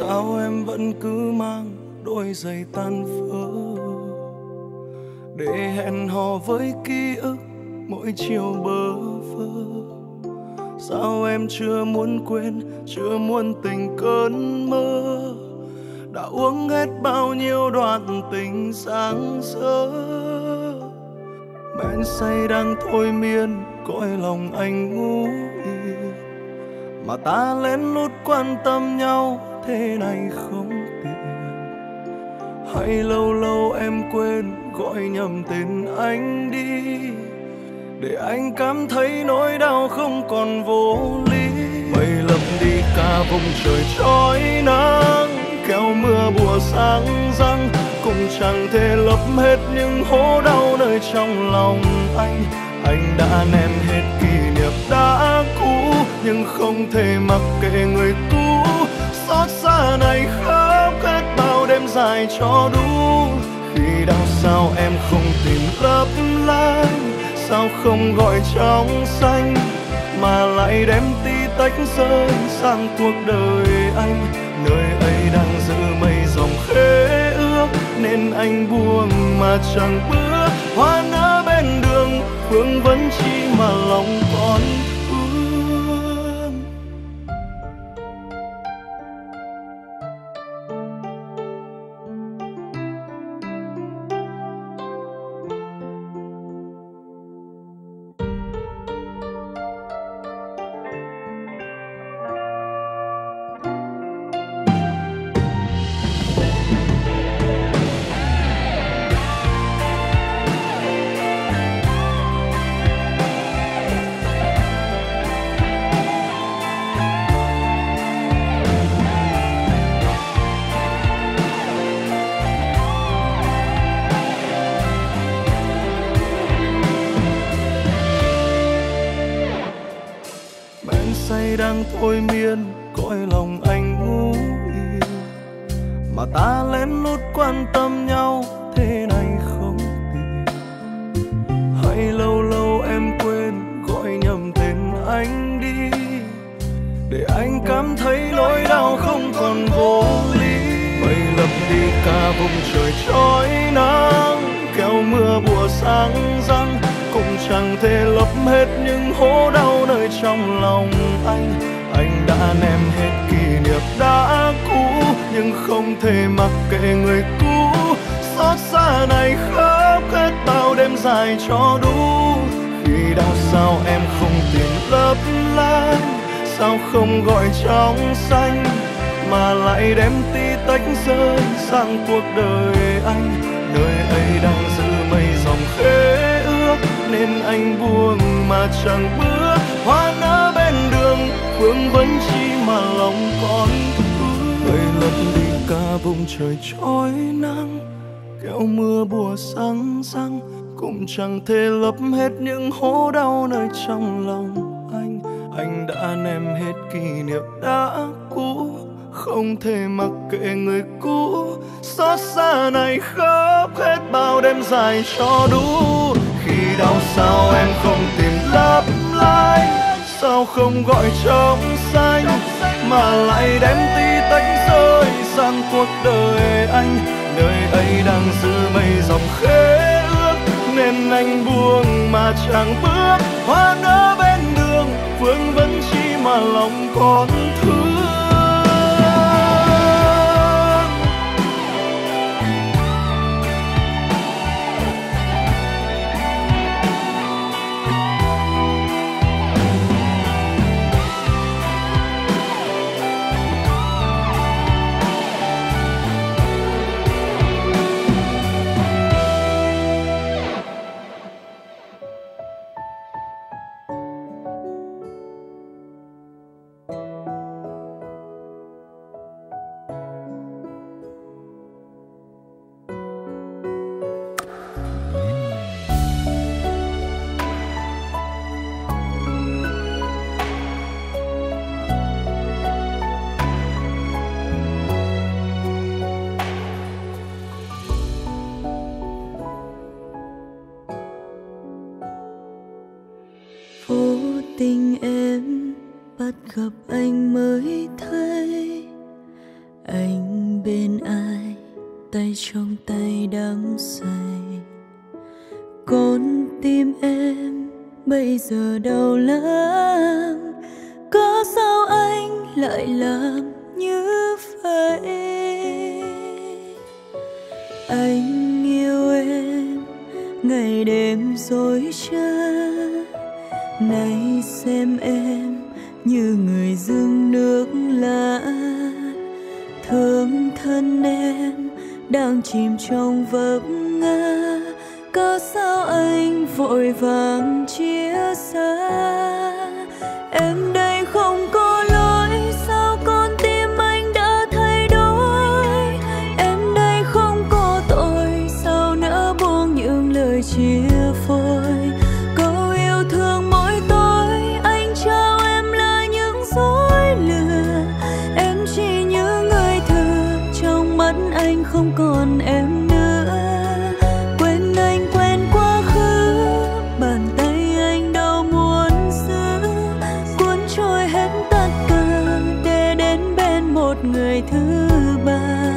Sao em vẫn cứ mang đôi giày tan vỡ để hẹn hò với ký ức mỗi chiều bơ vơ? Sao em chưa muốn quên, chưa muốn tỉnh cơn mơ đã uống hết bao nhiêu đoạn tình sáng sớm? Bén say đang thôi miên cõi lòng anh ngu yên, mà ta lén lút quan tâm nhau thế này không tiện. Hay lâu lâu em quên gọi nhầm tên anh đi, để anh cảm thấy nỗi đau không còn vô lý. Mây lấp đi cả vùng trời trói nắng, kéo mưa bùa sáng răng cũng chẳng thể lấp hết những hố đau nơi trong lòng anh. Anh đã ném hết kỷ niệm đã cũ, nhưng không thể mặc kệ người cũ xót xa này khóc hết bao đêm dài cho đủ. Khi đau sao em không tìm lấp lánh, sao không gọi trong xanh mà lại đem tí tách rơi sang cuộc đời anh. Nơi ấy đang giữ mây dòng khế ước, nên anh buông mà chẳng bước. Hoa nở bên đường vương vấn chi mà lòng con đang thôi miên cõi lòng anh ngu yên, mà ta lén lút quan tâm nhau thế này không tiện. Hay lâu lâu em quên gọi nhầm tên anh đi, để anh cảm thấy nỗi đau không còn vô lý. Mây lấp đi cả vùng trời trói nắng, kéo mưa bùa sáng răng cũng chẳng thể lấp hết những hố đau nơi trong lòng anh. Anh đã ném hết kỷ niệm đã cũ, nhưng không thể mặc kệ người cũ xót xa này khóc hết bao đêm dài cho đủ. Khi đau sao em không tìm lấp lánh, sao không gọi trong xanh mà lại đem tí tách rơi sang cuộc đời anh. Nơi ấy đang giữ mây dòng khế, nên anh buông mà chẳng bước. Hoa nở bên đường vương vấn chi mà lòng còn thương. Mây lấp đi cả vùng trời trói nắng, kéo mưa bùa sáng răng cũng chẳng thể lấp hết những hố đau nơi trong lòng anh. Anh đã ném hết kỷ niệm đã cũ, không thể mặc kệ người cũ xót xa này khóc hết bao đêm dài cho đủ. Khi đau sao em không tìm lấp lánh, sao không gọi trong xanh mà lại đem tí tách rơi sang cuộc đời anh. Nơi ấy đang giữ mây dòng khế ước, nên anh buông mà chẳng bước. Hoa nở bên đường vương vấn chi mà lòng còn thương. trong tay đắm say. Con tim em bây giờ đau lắm, có sao anh lại làm như vậy? Anh yêu em ngày đêm dối trá, nay xem em như người dưng nước lã. Thương thân em đang chìm trong vấp ngã, cớ sao anh vội vàng chia xa? Em đây không có lỗi, sao con tim anh đã thay đổi? Em đây không có tội, sao nỡ buông những lời chia phôi? Câu yêu thương mỗi tối, anh trao em là những dối lừa. Em chỉ như người thừa, trong mắt anh không còn em nữa. Người thứ ba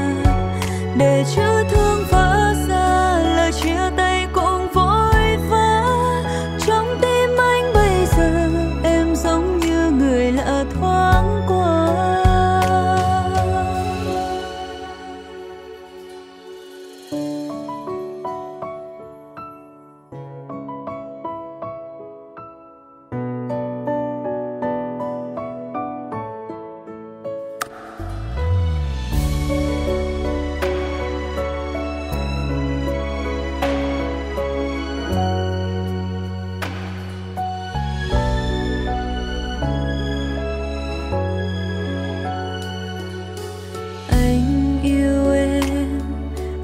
để chữ thương vỡ ra, lời chia tay cũng vội vã. Trong tim anh bây giờ em giống như người lạ thoáng qua.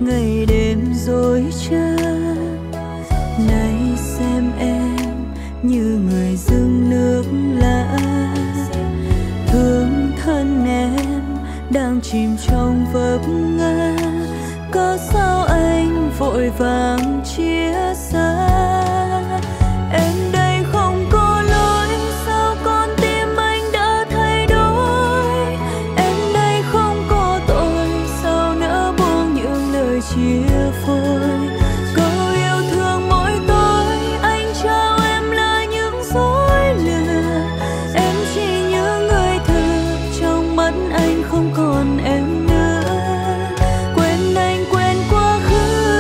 Ngày đêm dối trá, nay xem em như người dưng nước lã. Thương thân em đang chìm trong vấp ngã, có sao anh vội vàng chia xa? Em đây không có lỗi, sao con tim anh đã thay đổi? Em đây không có tội, sao nỡ buông những lời chia phôi? Câu yêu thương mỗi tối, anh trao em là những dối lừa. Em chỉ như người thừa, trong mắt anh không còn em nữa. Quên anh, quên quá khứ,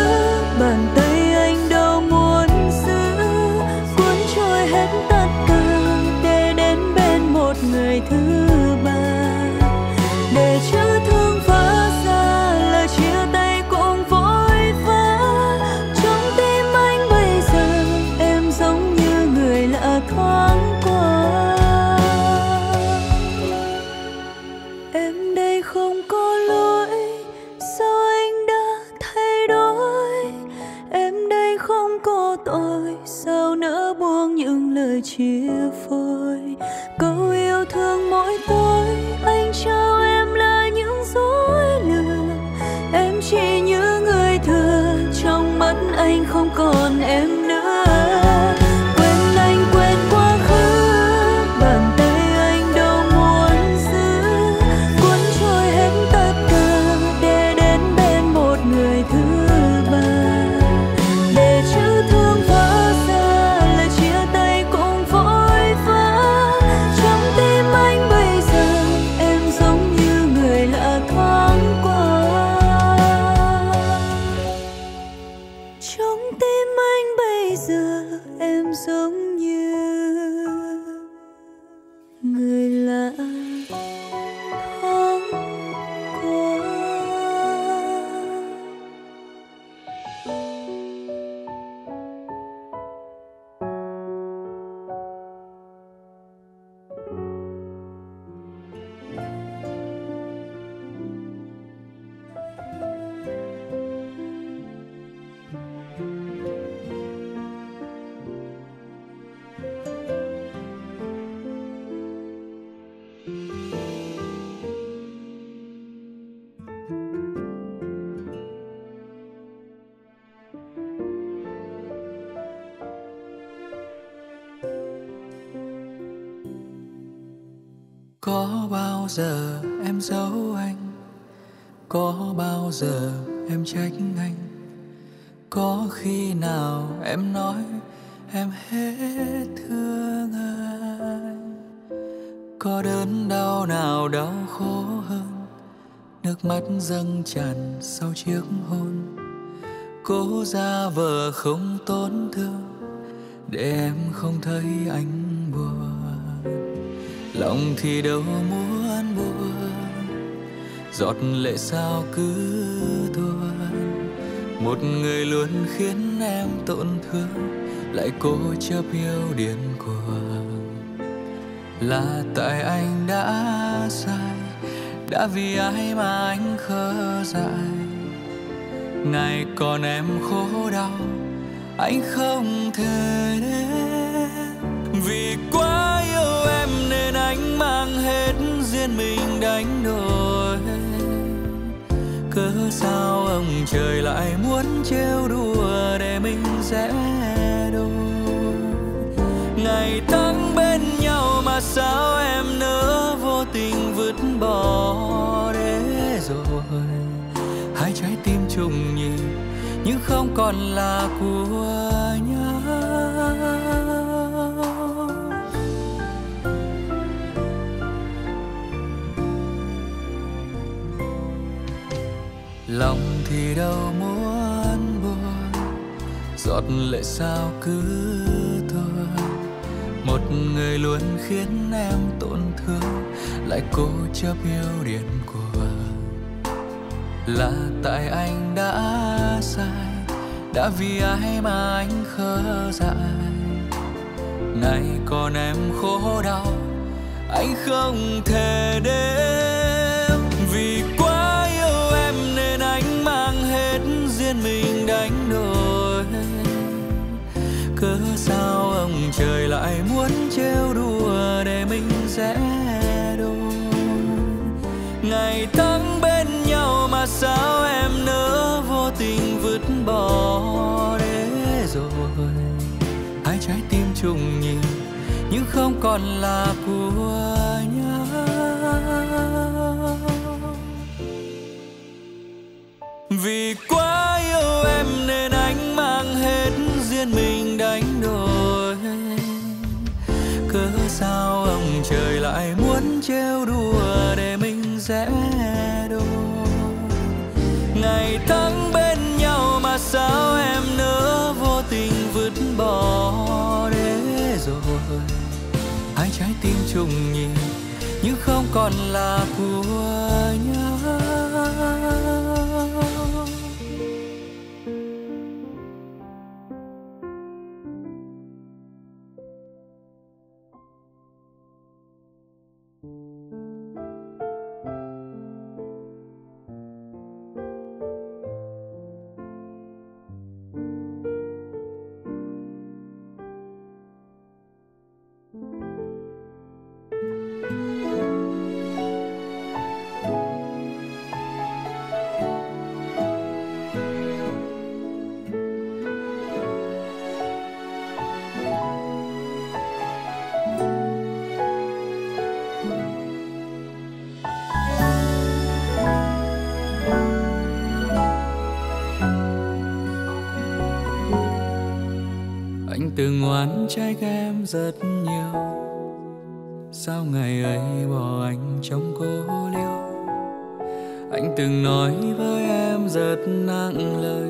bàn tay anh đâu muốn giữ. Cuốn trôi hết tất cả để đến bên một người thứ ba. Để chữ thương vỡ ra, lời chia tay cũng vội vã. Trong tim anh bây giờ em giống như người lạ thoáng qua. Em đây không có lỗi, sao anh đã thay đổi? Em đây không có tội, sao nỡ buông những lời chia phôi? Câu yêu thương mỗi tối, anh trao em là những dối lừa. Em chỉ như người thừa, trong mắt anh không còn em nữa. Quên anh, quên quá khứ, bàn tay anh đâu muốn giữ. Cuốn trôi hết tất cả để đến bên một người thứ ba. Để chữ thương vỡ ra, lời chia tay cũng vội vã. Trong tim anh bây giờ em giống như người lạ thoáng qua. Trong tim anh bây giờ em giống như người lạ thoáng qua. Có bao giờ em giấu anh? Có bao giờ em trách anh. Có khi nào em nói em hết thương anh? Có đớn đau nào đau khổ hơn nước mắt dâng tràn sau chiếc hôn? Cố ra vờ không tổn thương để em không thấy anh buồn. Lòng thì đâu muốn buồn, giọt lệ sao cứ tuôn. Một người luôn khiến em tổn thương, lại cố chấp yêu điên cuồng. Là tại anh đã sai, đã vì ai mà anh khờ dại. Nay còn em khổ đau, anh không thể đến. Vì quá yêu em nên anh mang hết riêng mình đánh đổi. Cớ sao ông trời lại muốn trêu đùa để mình rẽ đôi? Ngày tháng bên nhau mà sao em nỡ vô tình vứt bỏ để rồi hai trái tim trùng nhịp nhưng không còn là của nhau. Lòng thì đâu muốn buồn, giọt lệ sao cứ tuôn. Một người luôn khiến em tổn thương, lại cố chấp yêu điên cuồng. Là tại anh đã sai, đã vì ai mà anh khờ dại. Nay còn em khổ đau, anh không thể đếm. Vì quá yêu em nên anh mang hết riêng mình đánh đổi. Cớ sao ông trời lại muốn trêu đùa để mình rẽ đôi? Ngày tháng bên nhau mà sao em nỡ vô tình vứt bỏ để rồi hai trái tim trùng nhịp nhưng không còn là của nhau. Vì quá yêu em nên anh mang hết riêng mình đánh đổi. Cớ sao ông trời lại muốn trêu đùa để mình rẽ đôi? Ngày tháng bên nhau mà sao em nỡ vô tình vứt bỏ để rồi hai trái tim trùng nhịp nhưng không còn là của nhau. Từng oán trách em rất nhiều, sao ngày ấy bỏ anh trong cô liêu. Anh từng nói với em rất nặng lời,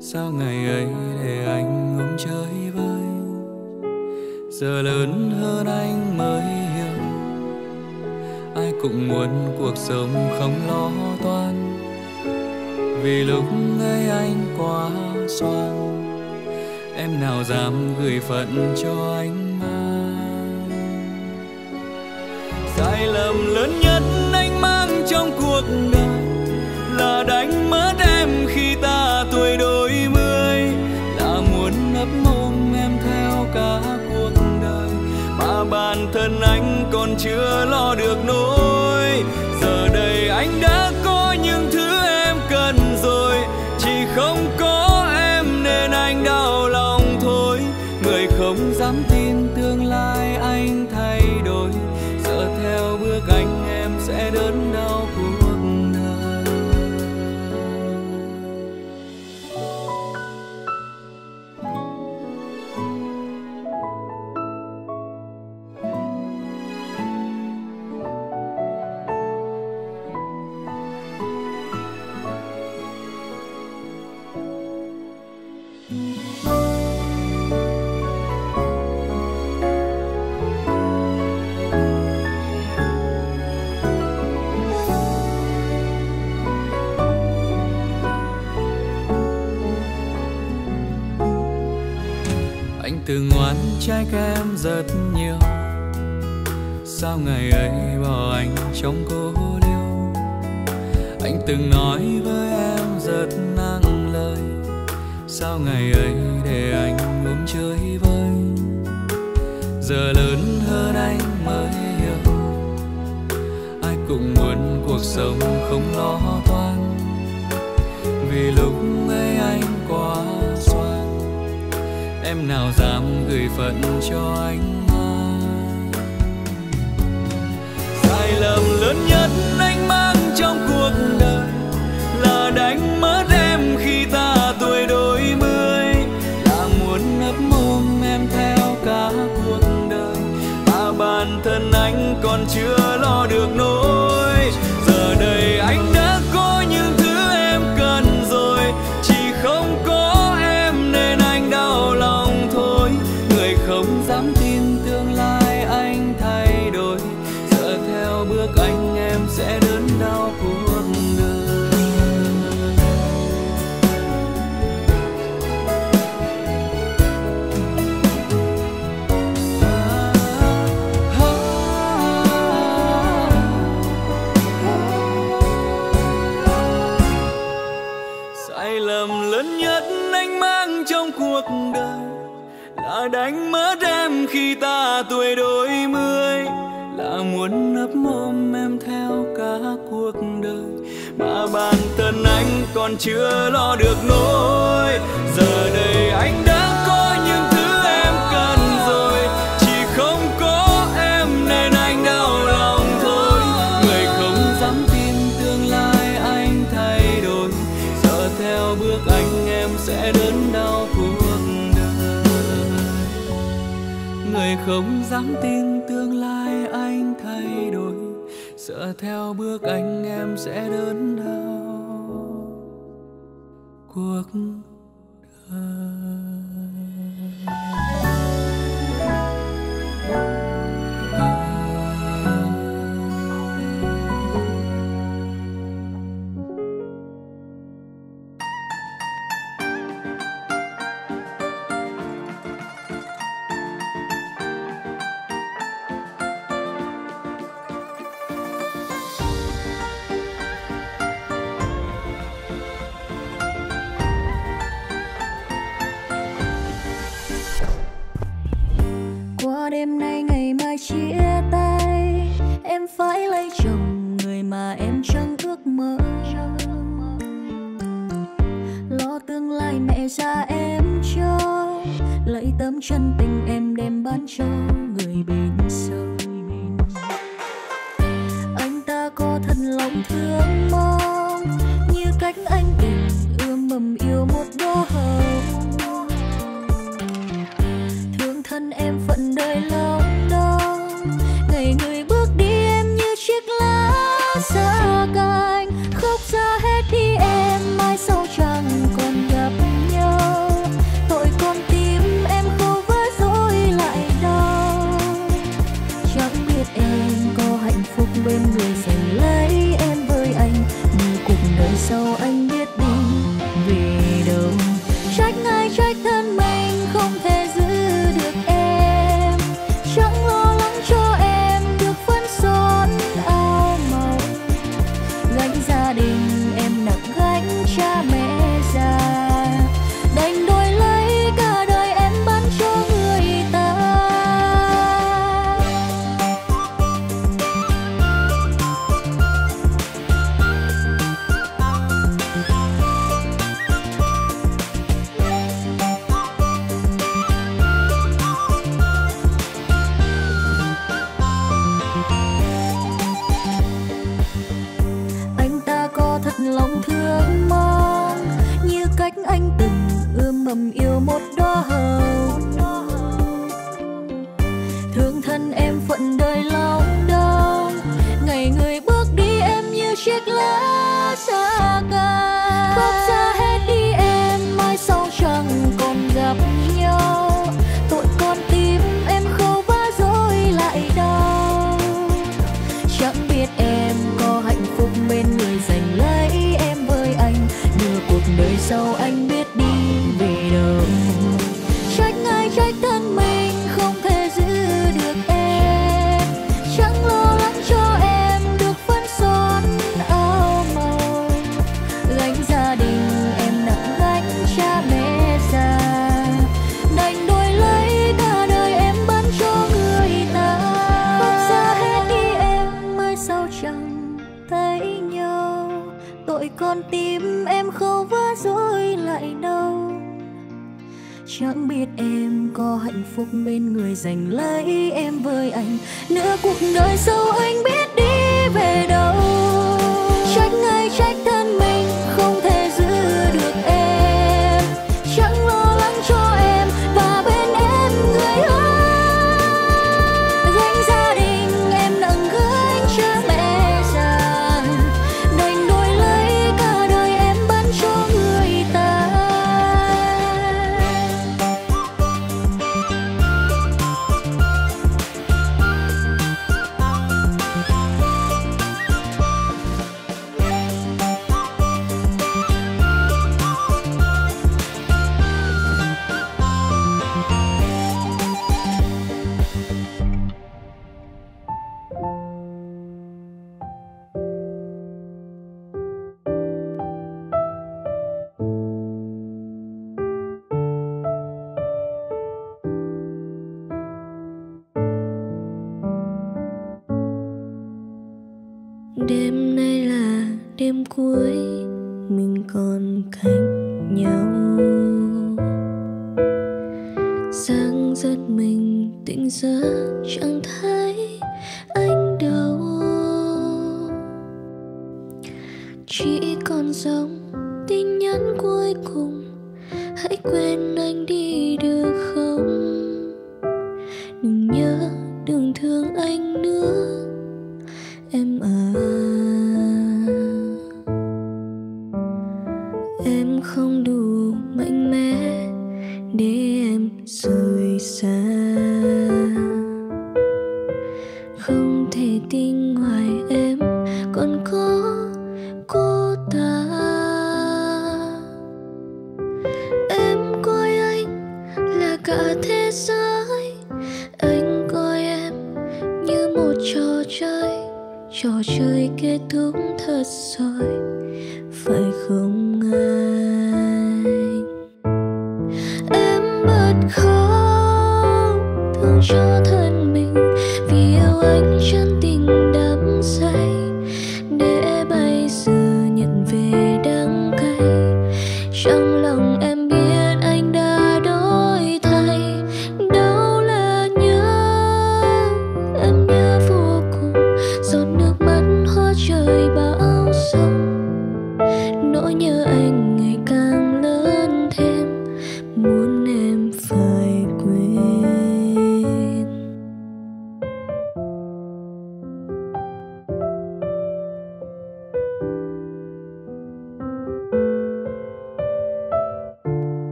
sao ngày ấy để anh ngóng chơi vơi. Giờ lớn hơn anh mới hiểu, ai cũng muốn cuộc sống không lo toan. Vì lúc ấy anh quá xoan, em nào dám gửi phận cho anh mang. Sai lầm lớn nhất anh mang trong cuộc đời là đánh mất em khi ta tuổi đôi mươi. Là muốn ấp mông em theo cả cuộc đời mà bản thân anh còn chưa lo được nổi. Giờ đây anh đã có những thứ em cần rồi, chỉ không có em nên anh đau lòng. Không dám tin tương lai anh thay đổi, sợ theo bước anh em sẽ đớn đau cuộc đời. từ ngoan trái kem rất nhiều. Sao ngày ấy bỏ anh trong cô liêu. Anh từng nói với em rất nặng lời. Sao ngày ấy để anh uống chơi vơi. Giờ lớn hơn anh mới hiểu. Ai cũng muốn cuộc sống không lo toan. Vì lúc ấy anh quá xoan. Em nào dám gửi phận cho anh mà. Sai lầm lớn nhất anh mang trong cuộc đời là đánh mất em khi ta tuổi đôi mươi. Là muốn ấp ôm em theo cả cuộc đời. Mà bản thân anh còn chưa lo được nỗi. Giờ đây anh đã có những thứ em cần rồi. Chỉ không có em nên anh đau lòng thôi. Người không dám tin tương lai anh thay đổi. Giờ theo bước anh em sẽ đớn đau cuộc đời. Sai lầm lớn nhất anh mang trong cuộc đời là đánh mất em khi ta tuổi đôi mươi. Là muốn ấp ôm em theo cả cuộc đời. Mà bản thân anh còn chưa lo được nỗi. Giờ đây anh đã có những thứ em cần rồi. Chỉ không có em nên anh đau lòng thôi. Người không dám tin tương lai anh thay đổi. Giờ theo bước anh em sẽ đớn đau cuộc đời. Người không dám tin tương lai anh thay đổi. Sợ theo bước anh em sẽ đớn đau cuộc đời. Đêm nay ngày mai chia tay. Em phải lấy chồng người mà em chẳng ước mơ. Lo tương lai mẹ già em cho. Lấy tấm chân tình em đem bán cho người bên sau. Anh ta có thật lòng thương mong. Như cách anh tình ươm mầm yêu một đóa hồng. Thân em phận đời lòng đong. Ngày người bước đi em như chiếc lá xa cánh. Khóc ra hết đi em, mai sau chẳng còn gặp nhau. Tội con tim em khô vỡ dỗi lại đau. Chẳng biết em có hạnh phúc bên người giành lấy em với anh. Nhưng cuộc đời sau anh biết đi vì đâu. Trách ai trách thân mình không thể giữ. Sau anh biết đi về đâu. Trách ai trách thân tội con tim em khâu vá rồi lại đâu. Chẳng biết em có hạnh phúc bên người giành lấy em với anh nữa. Cuộc đời sau anh biết đi về đâu. Trách ngay trách thân mình không thể giữ được em. Chẳng lo lắng cho em và bên em người ơi. Gánh gia đình em nặng gánh cha mẹ già, đành đổi lấy cả đời em bán cho người ta. Đêm nay là đêm cuối, mình còn cách nhau. Sáng giấc mình tỉnh giấc chẳng thấy anh đâu. Chỉ còn dòng tin nhắn cuối cùng, hãy quên anh đi được không? Đừng nhớ, đừng thương anh nữa em à. Em không đủ mạnh mẽ để em rời xa. Không thể tin ngoài em còn có cô ta. Em coi anh là cả thế giới, anh coi em như một trò chơi. Trò chơi kết thúc thật rồi, phải không anh? Em bật khóc, thương cho thân mình, vì yêu anh chân tình đắm say. Để bây giờ nhận về đắng cay, trong lòng em biết anh đã đổi thay. Đâu là nhớ, em nhớ vô cùng, giọt nước mắt hóa trời bão sông. Nỗi nhớ anh ngày càng lớn thêm, muốn em phải quên.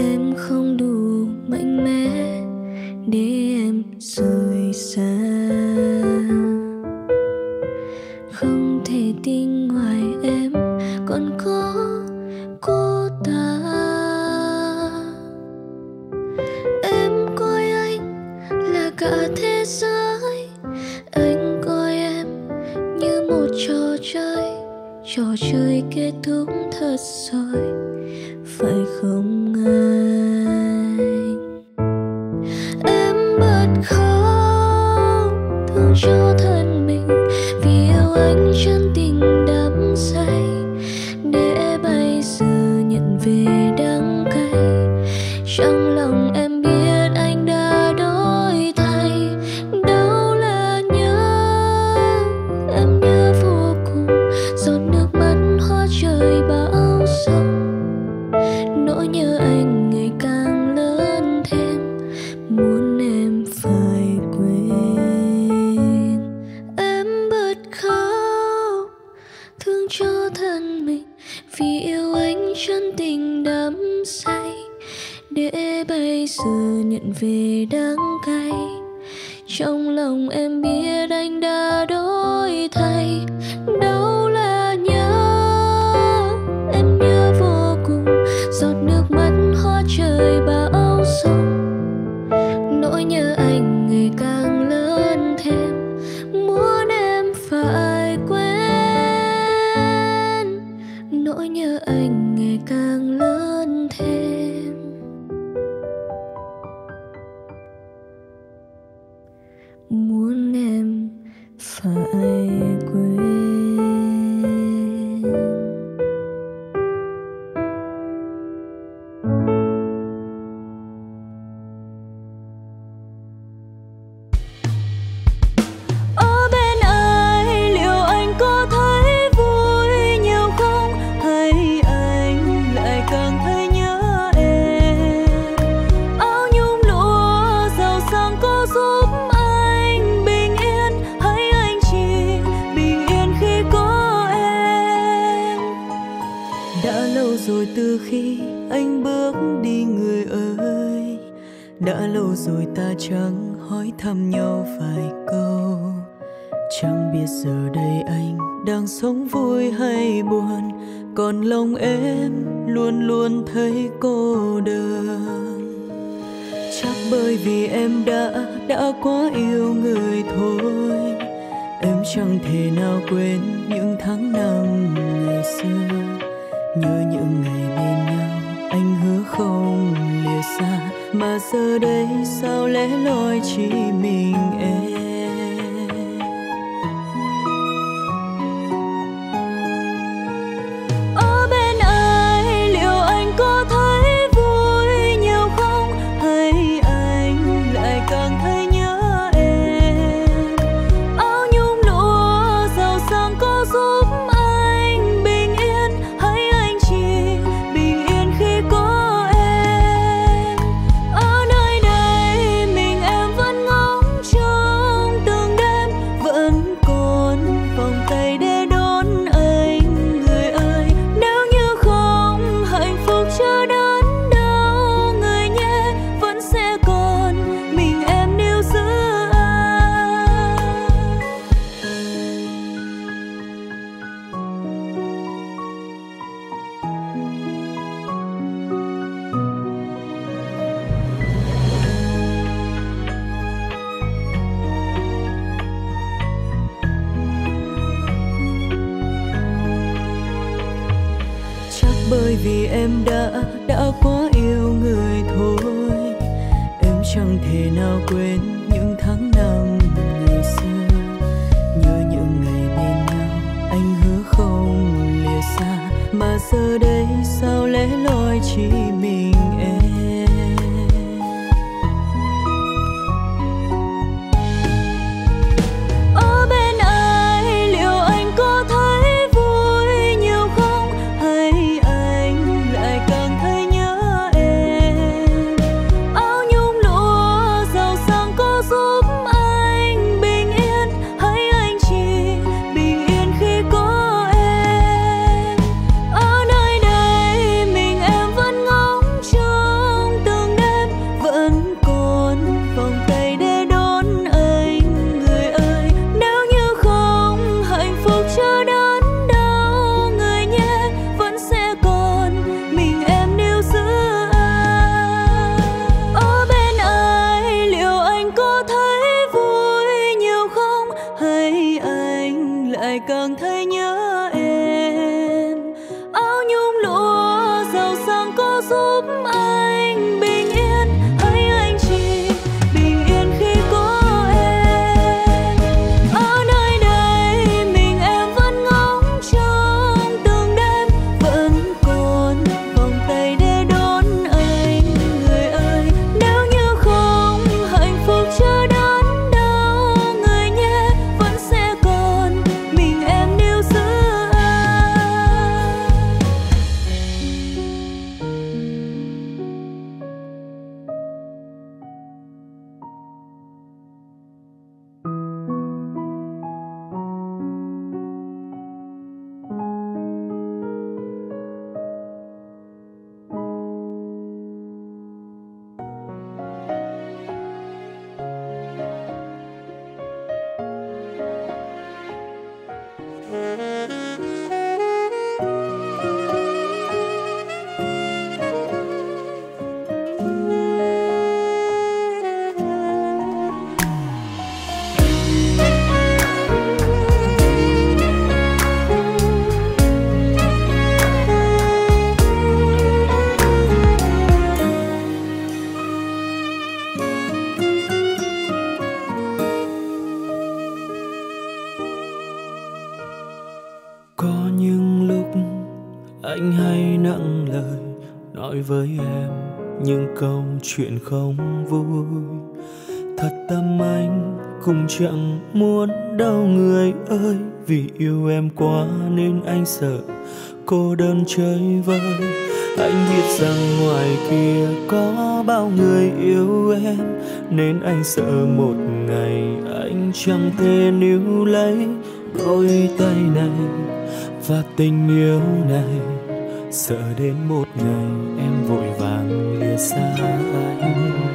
Em không đủ mạnh mẽ để em rời xa. Không thể tin ngoài em còn có cô ta. Em coi anh là cả thế giới, anh coi em như một trò chơi. Trò chơi kết thúc thật rồi, phải không anh? Khóc, thương cho thân mình, vì yêu anh chân tình đắm say. Để bây giờ nhận về đắng cay, trong lòng em biết anh đã đổi thay. Đâu là nhớ, em nhớ vô cùng, giọt nước mắt hóa trời bão sông. Nỗi nhớ anh ngày càng lớn thêm, muốn em phải cho thân mình, vì yêu anh chân tình đắm say. Để bây giờ nhận về đắng cay, trong lòng em biết anh đã đổi thay. Đâu là nhớ, em nhớ vô cùng, giọt nước mắt hóa trời bão sông. Nỗi nhớ anh ngày càng lớn thêm, muốn em phải quên. Nỗi nhớ anh ngày càng lớn thêm. muốn em phải quên. Ở bên ai liệu anh có thấy vui nhiều không, hay anh lại càng thấy rồi từ khi anh bước đi người ơi. Đã lâu rồi ta chẳng hỏi thăm nhau vài câu. Chẳng biết giờ đây anh đang sống vui hay buồn, còn lòng em luôn luôn thấy cô đơn. Chắc bởi vì em đã quá yêu người thôi. Em chẳng thể nào quên những tháng năm ngày xưa, nhớ những ngày bên nhau anh hứa không lìa xa, mà giờ đây sao lẻ loi chỉ mình em. Bởi vì em đã quá yêu người thôi. Em chẳng thể nào quên những tháng năm ngày xưa, nhớ những ngày bên nhau anh hứa không lìa xa, mà giờ đây sao lẻ loi chỉ mình em. Càng thấy nhớ em, áo nhung lụa giàu sang có giúp anh bình yên, hãy anh chỉ bình yên khi có em. Ở nơi đây mình em vẫn ngóng trông từng đêm, vẫn còn vòng tay để đón anh. Người ơi, nếu như không hạnh phúc chưa đến đâu người nhé, vẫn sẽ còn. Mình em lạnh hay nặng lời nói với em những câu chuyện không vui. Thật tâm anh cũng chẳng muốn đau người ơi, vì yêu em quá nên anh sợ cô đơn chơi vơi. Anh biết rằng ngoài kia có bao người yêu em, nên anh sợ một ngày anh chẳng thể níu lấy đôi tay này và tình yêu này. Sợ đến một ngày em vội vàng lìa xa anh.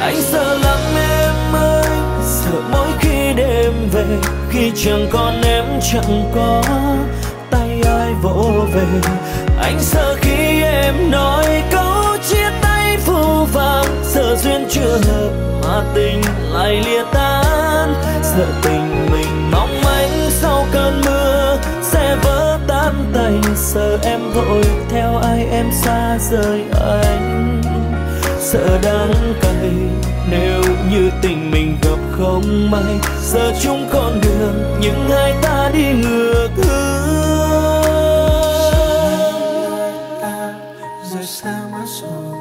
Anh sợ lắm em ơi, sợ mỗi khi đêm về, khi chẳng còn em chẳng có tay ai vỗ về. Anh sợ khi em nói câu chia tay phũ phàng, sợ duyên chưa hợp mà tình lại lìa tan. Sợ tình mình mong manh sau cơn mưa sẽ vỡ tan tành. Sợ em vội theo ai em xa rời anh. Sợ đắng cay nếu như tình mình gặp không may. Giờ chung con đường nhưng hai ta đi ngược hướng. Ta rời xa mất rồi,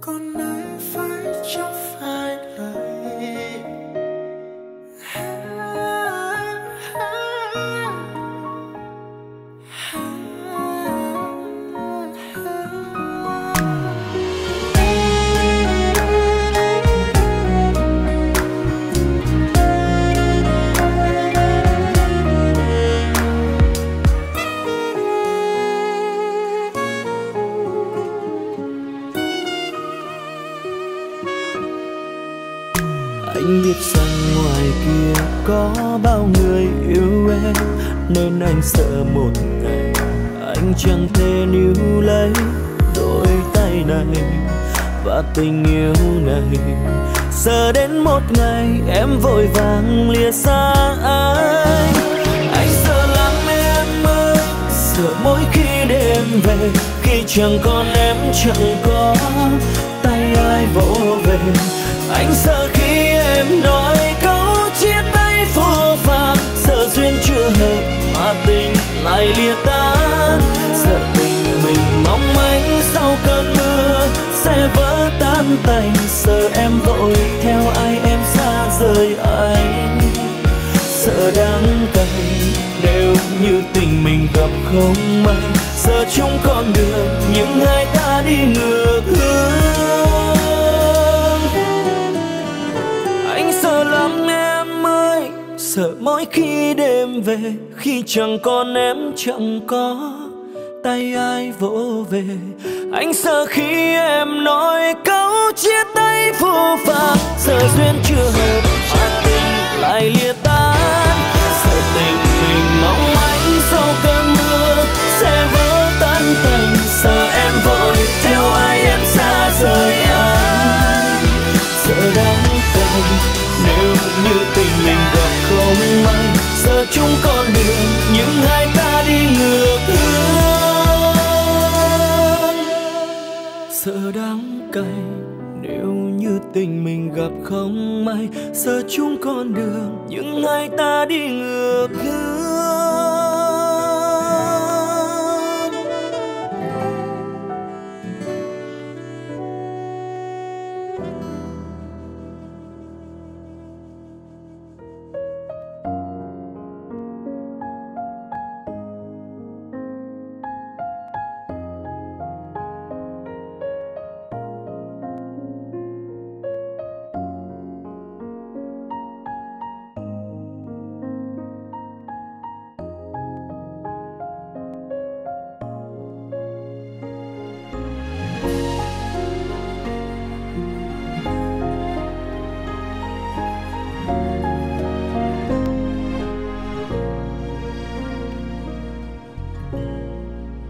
con nơi phải chắc phải lời. Anh biết rằng ngoài kia có bao người yêu em, nên anh sợ một ngày anh chẳng thể níu lấy đôi tay này và tình yêu này. Sợ đến một ngày em vội vàng lìa xa anh. Anh sợ lắm em ơi, sợ mỗi khi đêm về, khi chẳng còn em chẳng có tay ai vỗ về. Anh sợ khi em nói câu chia tay phũ phàng, sợ duyên chưa hợp mà tình lại lìa tan. Sợ tình mình mong manh sau cơn mưa sẽ vỡ tan tành. Sợ em vội theo ai em xa rời anh. Sợ đắng cay nếu như tình mình gặp không may. Giờ chung con đường nhưng hai ta đi ngược hướng. Sợ mỗi khi đêm về, khi chẳng còn em chẳng có tay ai vỗ về. Anh sợ khi em nói câu chia tay phũ phàng, sợ duyên chưa hợp mà tình lại lìa tan. Sợ tình mình mong manh sau cơn mưa sẽ vỡ tan tành. Sợ em vội theo ai em xa rời anh. Sợ đắng cay nếu như tình mình gặp không may. Giờ chung con đường nhưng hai ta đi ngược hướng. Sợ đắng cay nếu như tình mình gặp không may. Giờ chung con đường nhưng hai ta đi ngược hướng.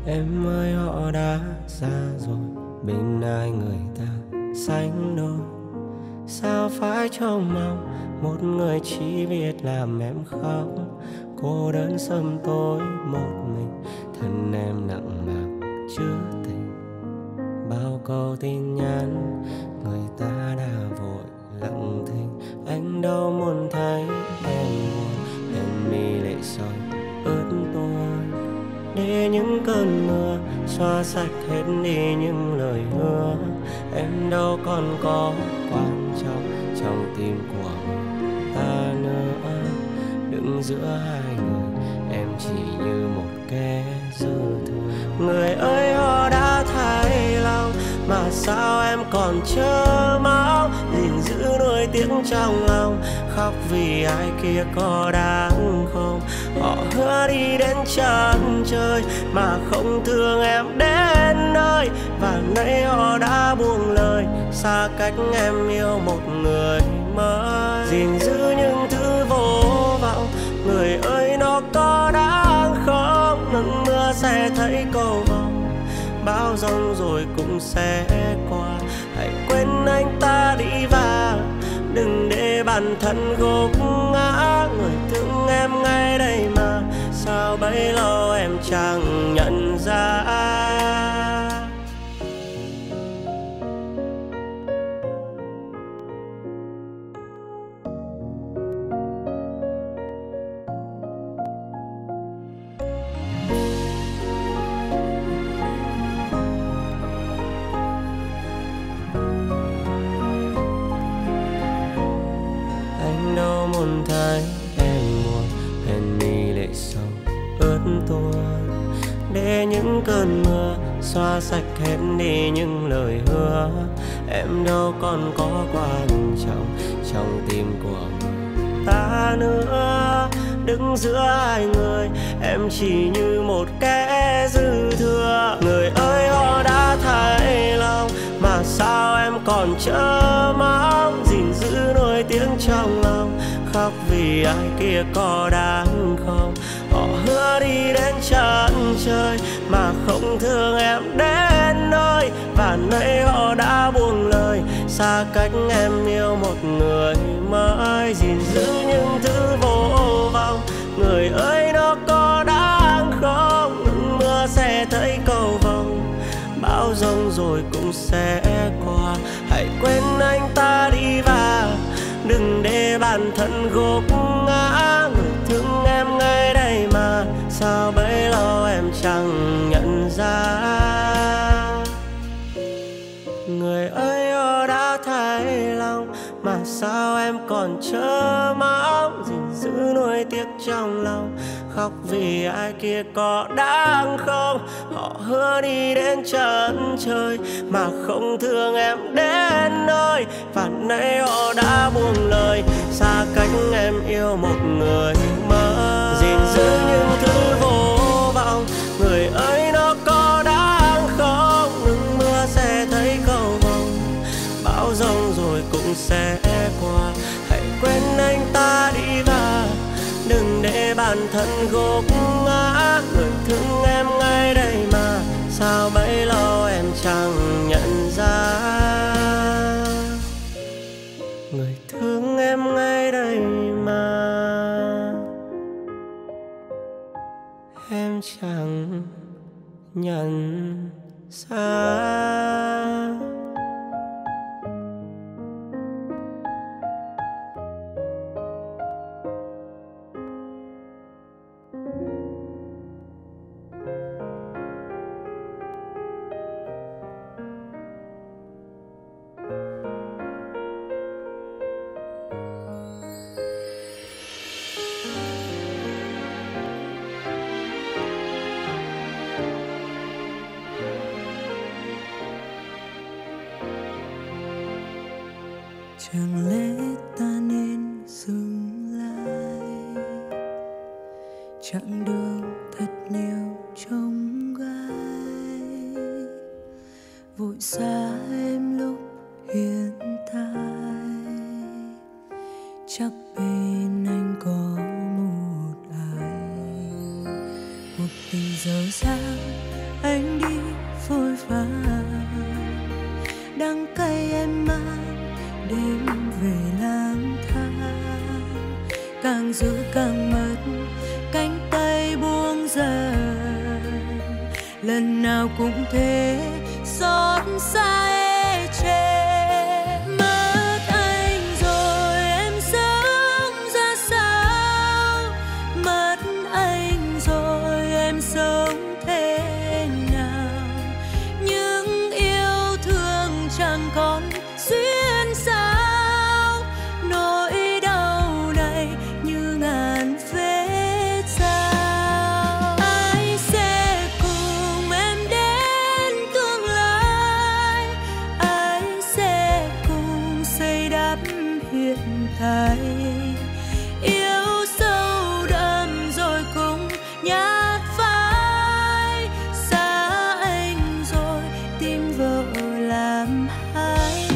Em ơi họ đã ra rồi, bên ai người ta sánh đôi. Sao phải trông mong một người chỉ biết làm em khóc. Cô đơn sớm tối một mình, thân em nặng màng chứa tình. Bao câu tin nhắn người ta đã vội lặng thinh. Anh đâu muốn thấy em buồn, em mi lệ soi ướt tôi để những cơn mưa xóa sạch hết đi những lời hứa, em đâu còn có quan trọng trong tim của ta nữa. Đứng giữa hai người em chỉ như một kẻ dư thừa. Người ơi, họ đã thay lòng mà sao em còn trơ máu, gìn giữ nuôi tiếc trong lòng. Khóc vì ai kia có đáng không? Họ hứa đi đến chân trời mà không thương em đến nơi. Và nãy họ đã buông lời xa cách em yêu một người mới. Gìn giữ những thứ vô vọng, người ơi nó có đáng không? Nắng mưa sẽ thấy cầu vồng, bão giông rồi cũng sẽ qua. Hãy quên anh ta đi và đừng để bản thân gục ngã. Người thương em ngay đây mà sao bấy lâu em chẳng nhận ra. Thấy em buồn, hèn mi lệ sầu ướt tuôn, để những cơn mưa xóa sạch hết đi những lời hứa. Em đâu còn có quan trọng trong tim của ta nữa. Đứng giữa hai người em chỉ như một kẻ dư thừa. Người ơi, họ đã thay lòng mà sao em còn trơ máu, gìn giữ nỗi tiếng trong lòng. Khóc vì ai kia có đáng không? Họ hứa đi đến chân trời mà không thương em đến nơi. Và nãy họ đã buông lời xa cách em yêu một người mới. Gìn giữ những thứ vô vọng, người ơi nó có đáng không? Nắng mưa sẽ thấy cầu vồng, bão giông rồi cũng sẽ qua. Hãy quên anh ta đi và đừng để bản thân gục ngã. Người thương em ngay đây mà sao bấy lâu em chẳng nhận ra. Người ơi, họ đã thay lòng mà sao em còn trơ máu, gìn giữ nỗi tiếc trong lòng. Khóc vì ai kia có đáng không? Họ hứa đi đến chân trời mà không thương em đến nơi. Và nãy họ đã buông lời xa cách em yêu một người mới. Gìn giữ những thứ vô vọng, người ấy nó có đáng không? Nắng mưa sẽ thấy cầu vồng, bão giông rồi cũng sẽ qua. Hãy quên anh ta đi và đừng để bản thân gục ngã. Người thương em ngay đây mà sao bấy lâu em chẳng nhận ra. Người thương em ngay đây mà em chẳng nhận ra. Chẳng lẽ ta nên dừng lại, chặng đường thật nhiều trông gai. Vội xa em lúc hiện tại, chắc bên anh có một ai. Cuộc tình dở dang anh đi vội vàng, đắng cay em mãi. Đêm về lang thang, càng giữ càng mất, cánh tay buông dần. Lần nào cũng thế, xót xa ê chê. Mất anh rồi em sống ra sao? Mất anh rồi em sống thế nào? hết thảy. Yêu sâu đậm rồi cũng nhạt phai, xa anh rồi tim vợ làm hai.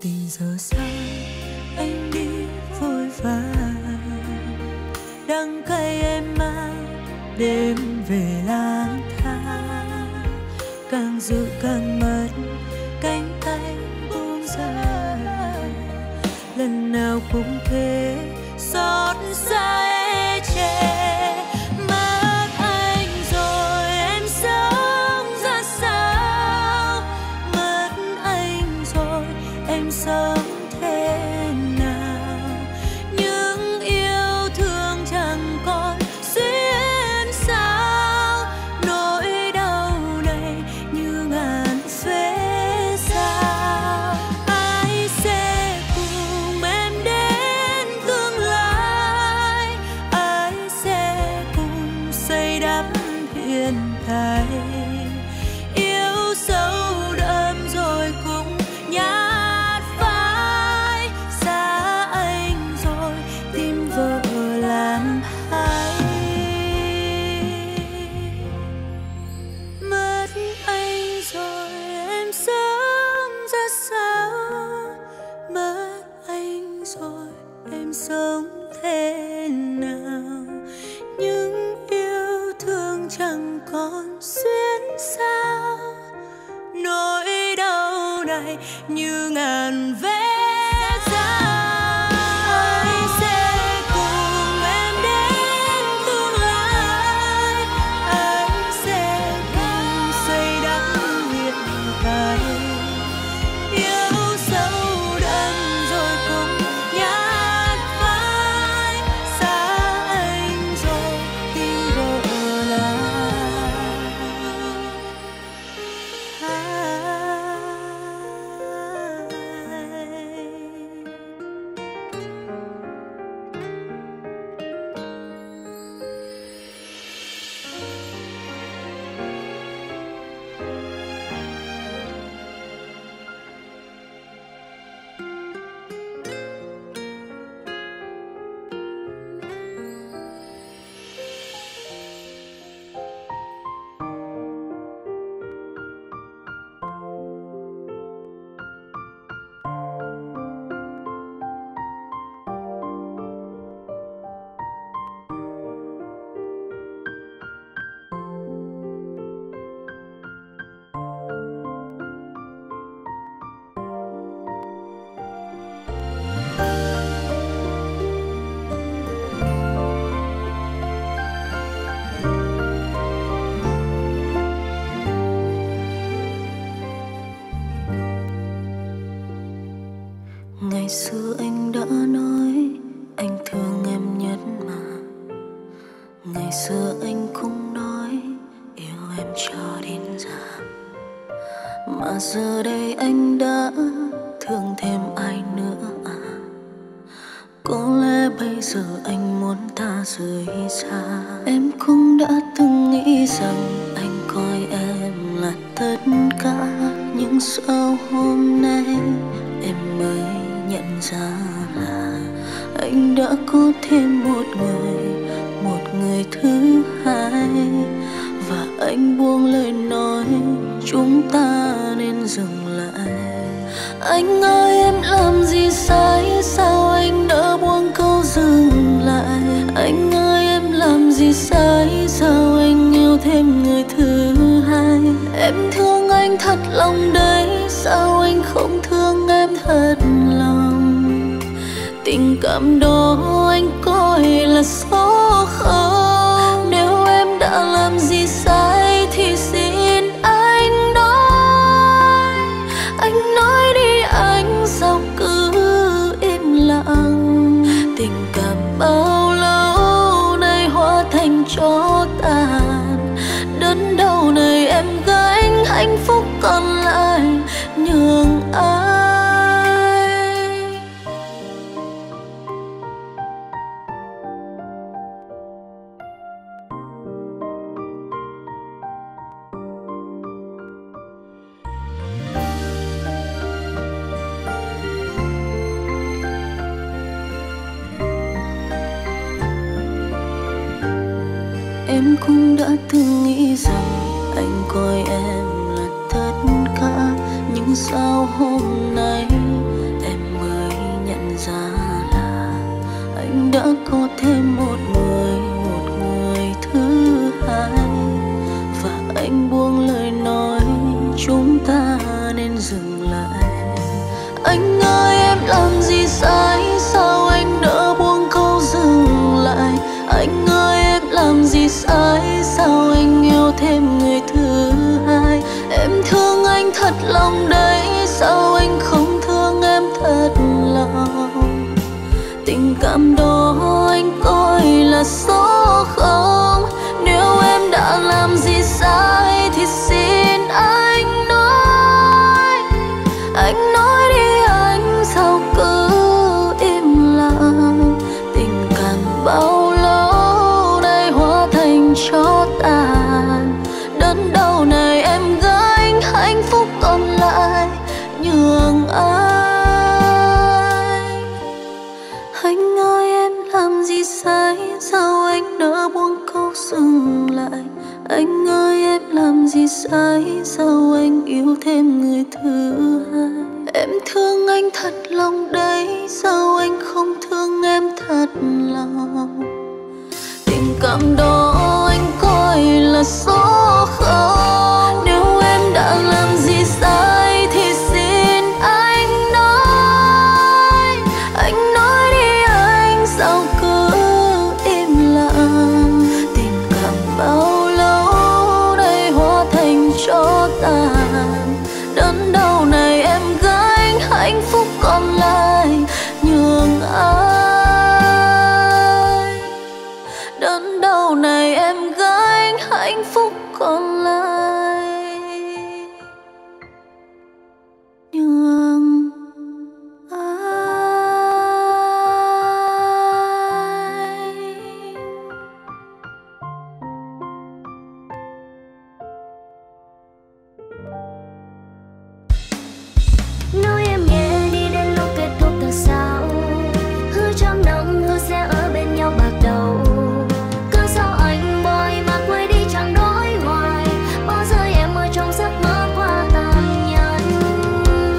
Tình giờ sao anh đi vội vàng, đắng cay em mang đêm về lang thang, càng giữ càng mất cánh tay buông ra, lần nào cũng thế xót xa e chê. Ngày xưa anh đã nói anh thương em nhất mà, ngày xưa anh cũng nói yêu em cho đến già, mà giờ đây anh đã thương thêm ai nữa à? Có lẽ bây giờ anh muốn ta rời xa. Em cũng đã từng nghĩ rằng anh coi em là tất cả, nhưng sao hôm nay em mới nhận ra là anh đã có thêm một người thứ hai. Và anh buông lời nói chúng ta nên dừng lại. Anh ơi em làm gì sai, sao anh đã buông câu dừng lại? Anh ơi em làm gì sai, sao anh yêu thêm người thứ hai? Em thương anh thật lòng đấy, sao anh không thương em thật lòng? Tình cảm đó anh coi là số không? Nếu em đã làm gì sai thì xin anh nói đi anh, sao cứ im lặng? Tình cảm bao lâu Anh cũng đã từng nghĩ rằng anh coi em là tất cả, nhưng sao hôm nay em mới nhận ra là anh đã có thêm một người thứ hai. Và anh buông lời nói chúng ta nên dừng lại. Anh ơi em làm gì sai, sao anh đỡ buông câu dừng lại. Anh ơi em làm gì sai, sao anh yêu thêm người thứ hai. Em thương anh thật lòng đấy, sao anh không thương em thật lòng. Tình cảm đó anh coi là số không. Nếu em đã làm gì sai thì xin anh nói. Anh nói đi anh, sao cứ im lặng. Tình cảm bao lâu nay hóa thành tro tàn. Đớn đau này em gánh, hạnh phúc còn lại nhường anh. Anh ơi em làm gì sai, sao anh đã buông câu dừng lại. Anh ơi em làm gì sai, sao anh yêu thêm người thứ hai. Em thương anh thật lòng đấy, sao anh không thương em thật lòng. Tình cảm đó anh coi là số không. Nếu em đã làm gì sai thì xin anh nói. Anh nói đi anh, sao cứ im lặng. Tình cảm bao lâu nay hóa thành tro tàn. Đớn đau này em gánh, hạnh phúc còn lại nhường ai. Đớn đau này em gánh, hạnh phúc còn lại nhường ai. Nói em nghe đi đến lúc kết thúc thật sao. Hứa trong nắng hứa sẽ ở bên nhau bạc đầu. Cứ sao anh bồi mà quay đi chẳng đổi hoài. Bao giờ em ở trong giấc mơ qua tàn nhẫn.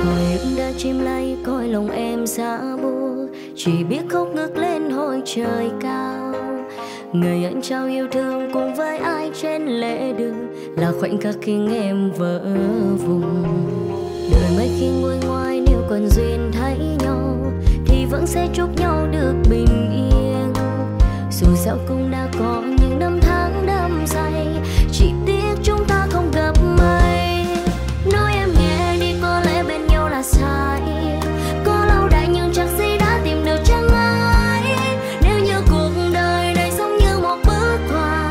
Hồi em đã chim lay coi lòng em giả buồn. Chỉ biết khóc ngước lên hồi trời cao. Người anh trao yêu thương cùng với ai trên lễ đường. Là khoảnh khắc khi em vỡ vùng. Đời mấy khi ngồi ngoài nếu còn duyên thấy nhau thì vẫn sẽ chúc nhau được bình yên. Dù sao cũng đã có những năm tháng đắm say, chỉ tiếc chúng ta không gặp may. Nói em nghe đi có lẽ bên nhau là sai. Có lâu đài nhưng chắc gì đã tìm được chẳng ai. Nếu như cuộc đời này giống như một bức họa,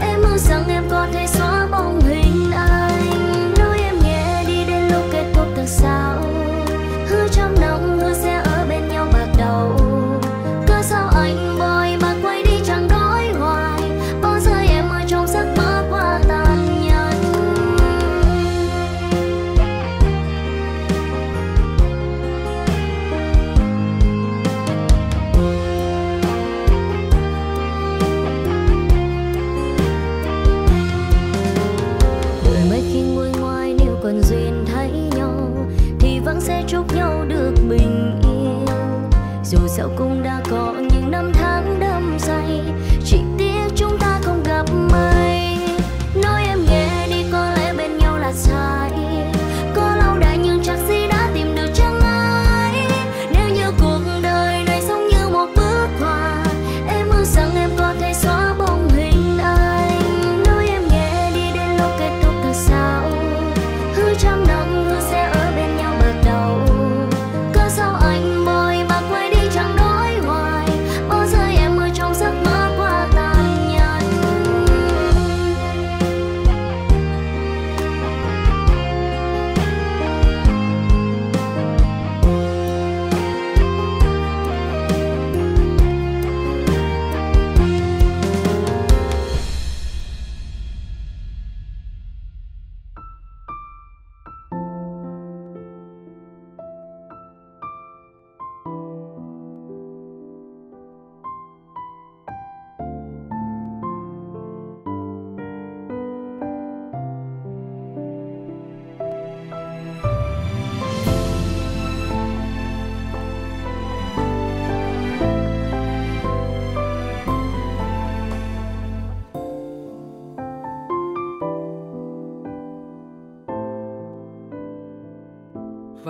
em mong rằng em có thể xóa bóng hình anh. Nói em nghe đi đến lúc kết thúc thật sao. Hứa trong nắng hứa sẽ ở bên nhau bạc đầu. Cớ sao anh bồi mà quay đi chẳng đổi hoài. Bao giờ em ở trong giấc mơ.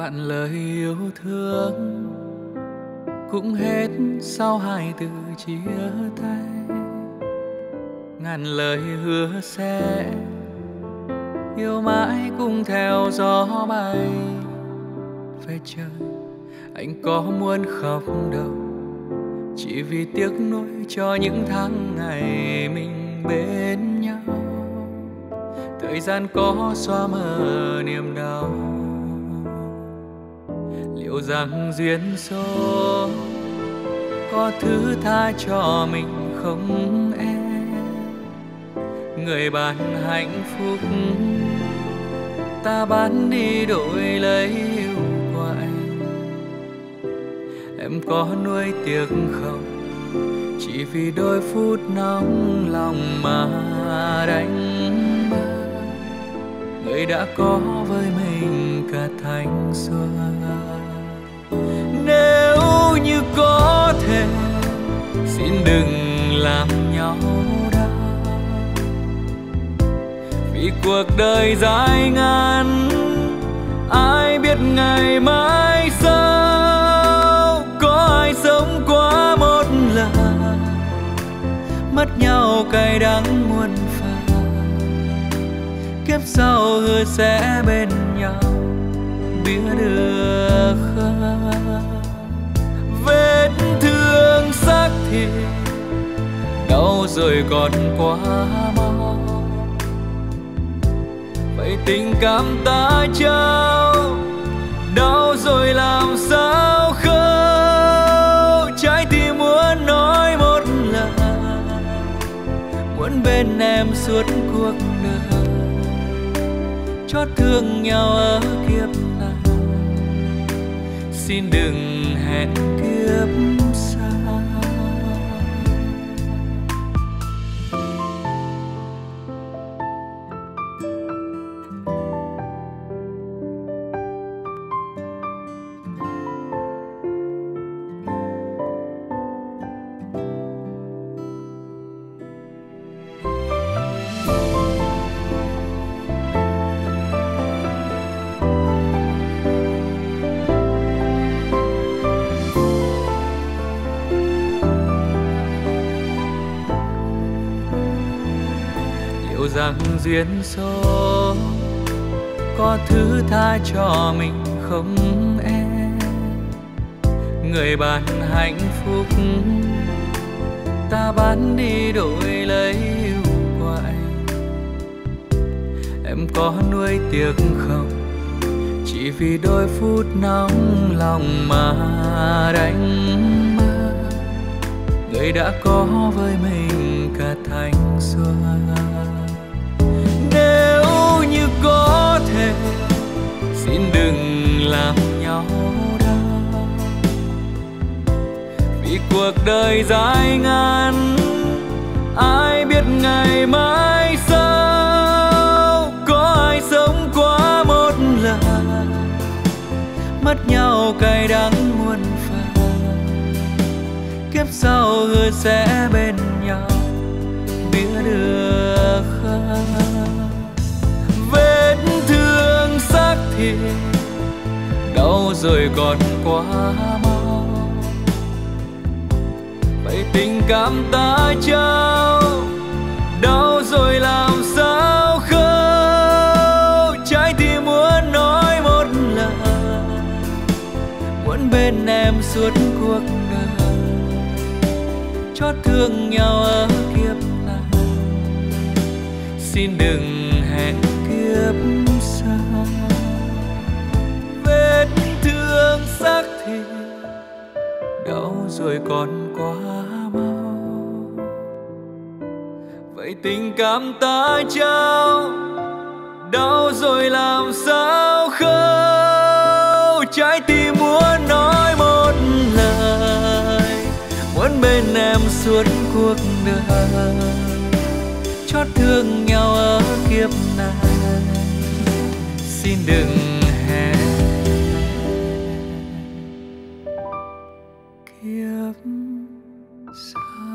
vạn lời yêu thương cũng hết sau hai từ chia tay. Ngàn lời hứa sẽ yêu mãi cùng theo gió bay. Về trời anh có muốn khóc đâu, chỉ vì tiếc nuối cho những tháng ngày mình bên nhau. Thời gian có xóa mờ niềm đau, liệu rằng duyên số có thứ tha cho mình không em? Người bạn hạnh phúc ta bán đi đổi lấy yêu của anh. Em có nuối tiếc không, chỉ vì đôi phút nóng lòng mà đánh mất người đã có với mình cả thanh xuân. Nếu như có thể xin đừng làm nhau đau, vì cuộc đời dài ngàn ai biết ngày mai sao. Có ai sống quá một lần mất nhau cay đắng muôn phần, kiếp sau hứa sẽ bên nhau biết được không? Vết thương xác thịt đau rồi còn quá mau, vậy tình cảm ta trao đau rồi làm sao khâu. Trái tim muốn nói một lời, muốn bên em suốt cuộc đời, chót thương nhau ở kiếp này. Xin đừng hẹn kiếp xa. Rằng duyên số có thứ tha cho mình không em? Người bạn hạnh phúc ta bán đi đổi lấy yêu của anh. Em có nuối tiếc không, chỉ vì đôi phút nóng lòng mà đánh mất người đã có với mình cả thanh xuân. Nếu như có thể xin đừng làm nhau đau, vì cuộc đời dài ngàn ai biết ngày mai sao. Có ai sống quá một lần mất nhau cay đắng muôn phần, kiếp sau hứa sẽ bên nhau biết được không? Vết thương xác thịt đau rồi còn quá mau, vậy tình cảm ta trao đau rồi làm sao khâu. Trái tim muốn nói một lời, muốn bên em suốt cuộc đời, chót thương nhau ở kiếp này. Xin đừng hẹn kiếp xa. Vết thương xác thịt đau rồi còn quá mau, vậy tình cảm ta trao đau rồi làm sao khâu. Trái tim muốn nói một lời, muốn bên em suốt cuộc đời, chót thương nhau ở kiếp này. Xin đừng hẹn kiếp sau.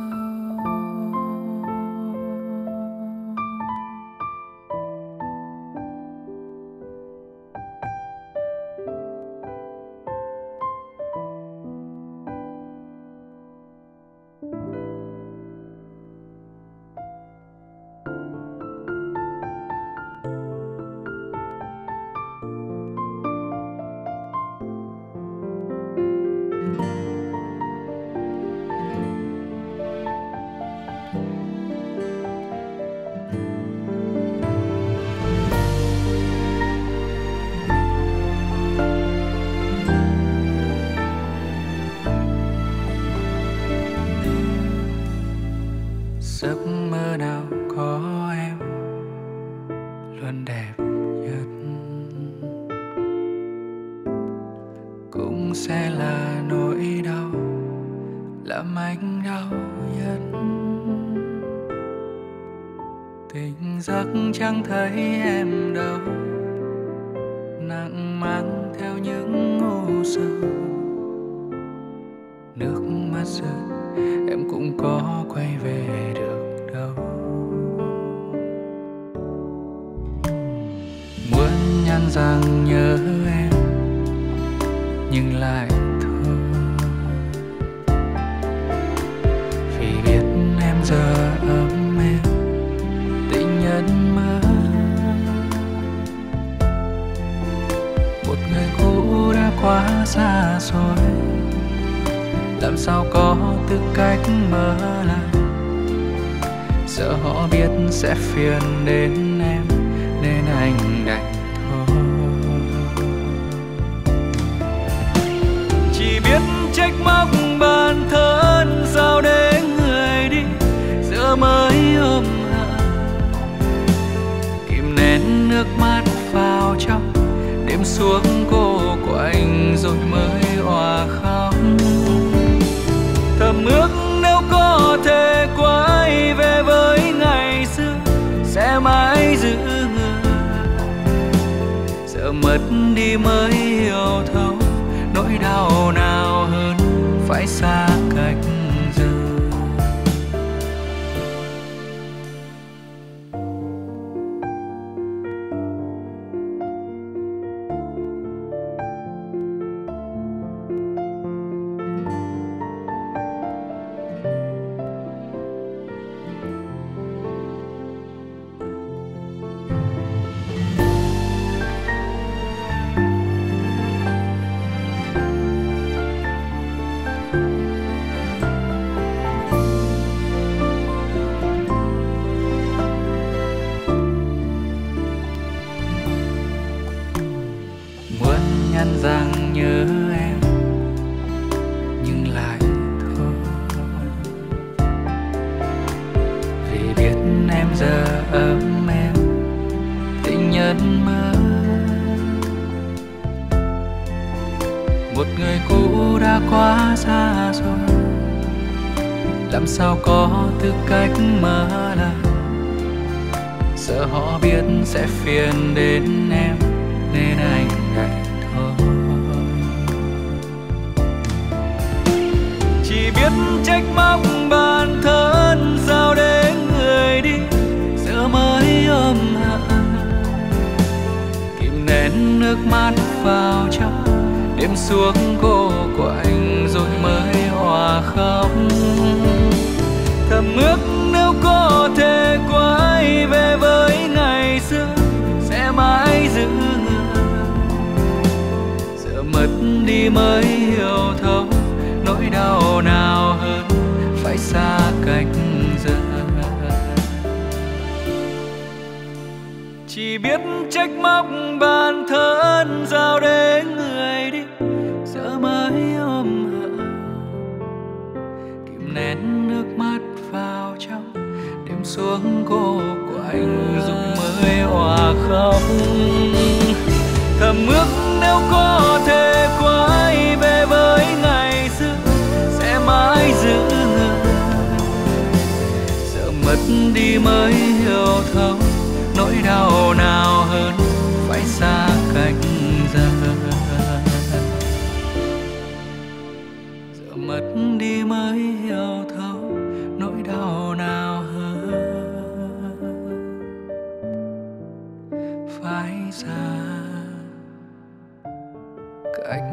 giấc mơ nào có em luôn đẹp nhất cũng sẽ là nỗi đau, làm anh đau nhất. Tỉnh giấc chẳng thấy em đâu, nặng mang theo những u sầu, nước mắt rơi em cũng có quay về được đâu. Muốn nhắn rằng nhớ em nhưng lại thôi, vì biết em giờ ấm em tình nhân mơ. Một người cũ đã quá xa rồi, làm sao có tư cách mở lại. Sợ họ biết sẽ phiền đến em nên anh đành thôi. Chỉ biết trách móc bản thân sao để người đi giữa mới ôm hạ, kìm nén nước mắt vào trong đêm xuống cô của anh rồi mới òa khóc. Thầm ước nếu có thể quay về với ngày xưa sẽ mãi giữ người, sợ mất đi mới hiểu thấu nỗi đau nào hơn phải xa cách giờ. Rằng nhớ em nhưng lại thôi, vì biết em giờ ấm em tình nhân mơ. Một người cũ đã quá xa rồi, làm sao có tư cách mở lại. Sợ họ biết sẽ phiền đến em nên anh ngại. Biết trách móc bản thân sao để người đi giờ mới ôm hạ, kìm nén nước mắt vào trong đêm xuống cô của anh rồi mới hòa khóc. Thầm ước nếu có thể quay về với ngày xưa sẽ mãi giữ người, giờ mất đi mới hiểu thấu nỗi đau nào hơn phải xa cách giờ. Chỉ biết trách móc bản thân sao để người đi giờ mới ôm hận, kìm nén nước mắt vào trong đêm xuống cô của anh rồi mới hòa khóc. Thầm ước nếu có thể quay về với ngày xưa sẽ mãi giữ người, sợ mất đi mới hiểu thấu nỗi đau nào hơn phải xa cách giờ. Sợ mất đi mới hiểu thấu nỗi đau nào hơn phải xa cách.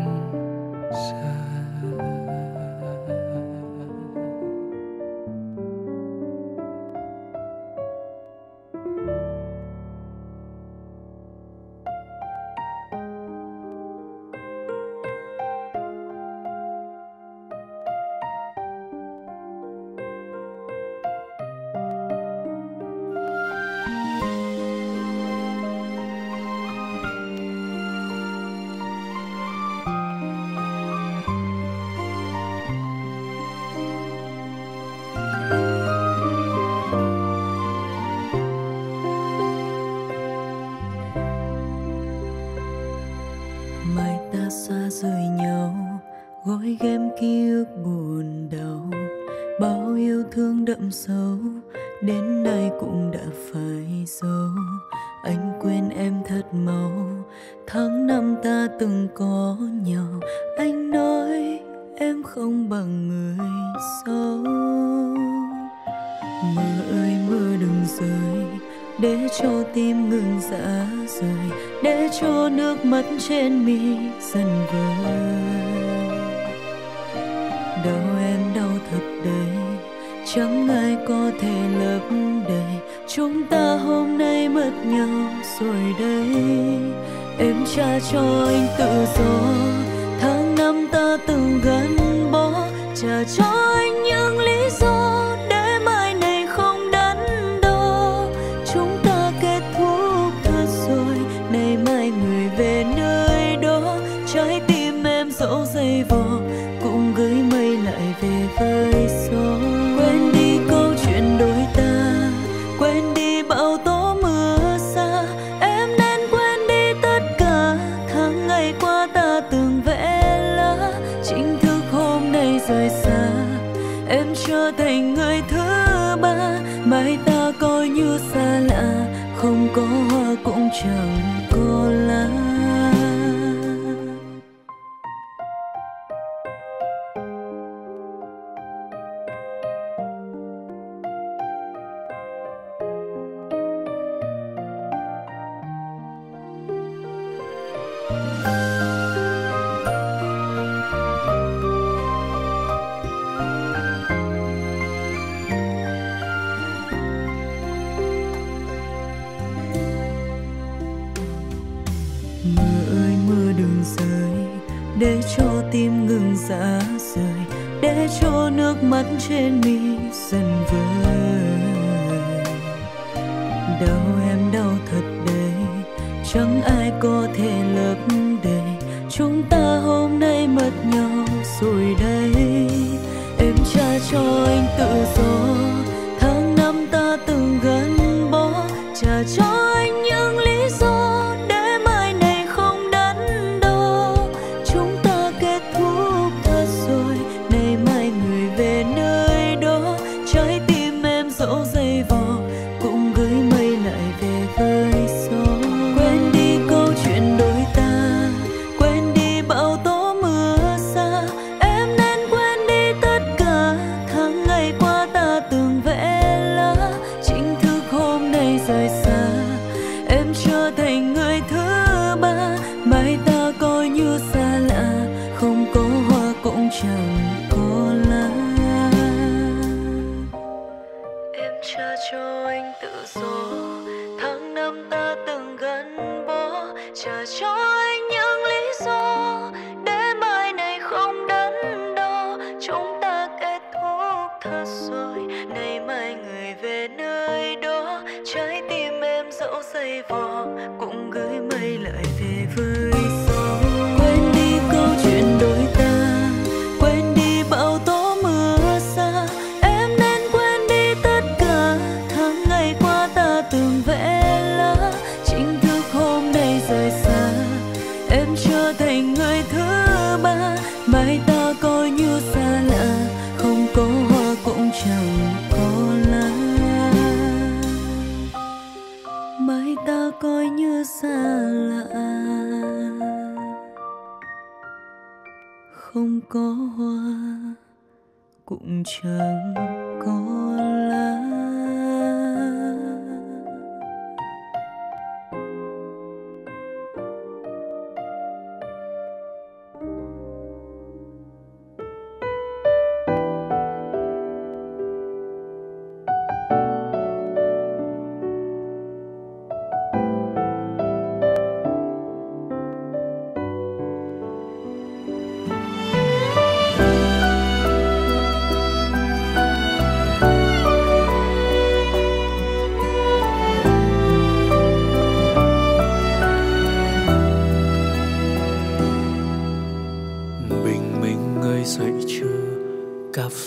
ký ức buồn đau, bao yêu thương đậm sâu đến nay cũng đã phải dấu. Anh quên em thật mau, tháng năm ta từng có nhau. Anh nói em không bằng người xấu. Mưa ơi mưa đừng rơi, để cho tim ngừng rã rời, để cho nước mắt trên mi dần vơi. Đau em đau thật đấy, chẳng ai có thể lấp đầy. Chúng ta hôm nay mất nhau rồi đấy. Em trả cho anh tự do, tháng năm ta từng gắn bó. Trả cho anh những lý do để mai này không đắn đo. Chúng ta kết thúc thật rồi, nay mai người về nơi đó. Trái tim em dẫu dây vò, cũng gửi mây lại về với gió. Quên đi câu chuyện đôi ta, quên đi bão tố mưa xa. Em nên quên đi tất cả tháng ngày qua ta từng vẽ lá. Chính thức hôm nay rời xa, em trở thành người thứ ba. Mai ta coi như xa lạ, không có hoa cũng chẳng có lá. Để cho tim ngừng rã rời, để cho nước mắt trên mi dần vơi. Đau em đau thật đấy, chẳng ai có thể lấp đầy. Chúng ta hôm nay mất nhau rồi đây. Em trả cho anh tự do, tháng năm ta từng gắn bó. Trả cho anh những lý do để mai này không đắn đo. Chúng ta kết thúc thật rồi, nay mai người về nơi đó. Trái tim em dẫu dây vò, cũng gửi mây lại về với gió. Quên đi câu chuyện đôi ta, quên đi bão tố mưa xa. Em nên quên đi tất cả tháng ngày qua ta từng vẽ lá. Chính thức hôm nay rời xa, em trở thành người thứ ba. Mai ta coi như xa lạ, không có hoa cũng chẳng có lá. Em trả cho anh tự do, tháng năm ta từng gắn bó. Trả cho anh những lý do để mai này không đắn đo. Chúng ta kết thúc thật rồi, nay mai người về nơi đó. Trái tim em dẫu dây vò, cũng gửi mây lại về với gió. Quên đi câu chuyện đôi ta, quên đi bão tố mưa xa. Em nên quên đi tất cả tháng ngày qua ta từng vẽ lá. Chính thức hôm nay rời xa, em trở thành người thứ ba. Mai ta coi như xa lạ, không có hoa cũng chẳng có lá. Mai ta coi như xa lạ, không có hoa cũng chẳng có lá.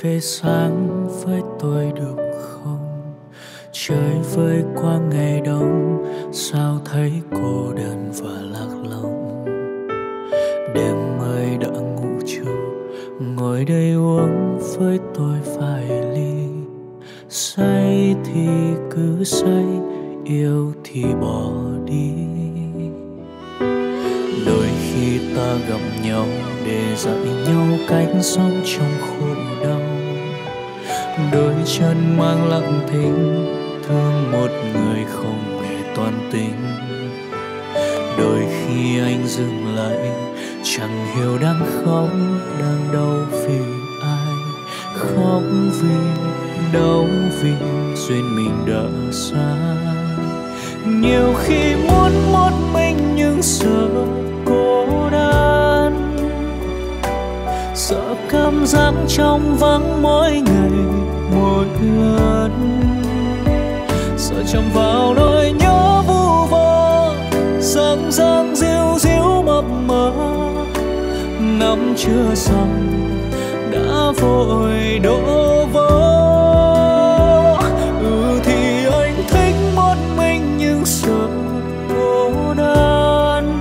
Phê sáng với tôi được không? Trời vơi qua ngày đông, sao thấy cô đơn và lạc lõng. Đêm ơi đã ngủ chưa, ngồi ngồi đây uống với tôi vài ly. Say thì cứ say, yêu thì bỏ đi. Đôi khi ta gặp nhau để dạy nhau cách sống trong khổ đau. Đôi chân mang lặng thinh, thương một người không hề toan tính. Đôi khi anh dừng lại, chẳng hiểu đang khóc, đang đau vì ai. Khóc vì đau vì duyên mình đã xa. Nhiều khi muốn một mình nhưng sợ cô đơn, sợ cảm giác trong vắng mỗi ngày một lần, sợ chạm vào nỗi nhớ vu vơ, dang dang díu díu mập mờ. Năm chưa xong đã vội đổ vỡ. Thì anh thích một mình nhưng sợ cô đơn,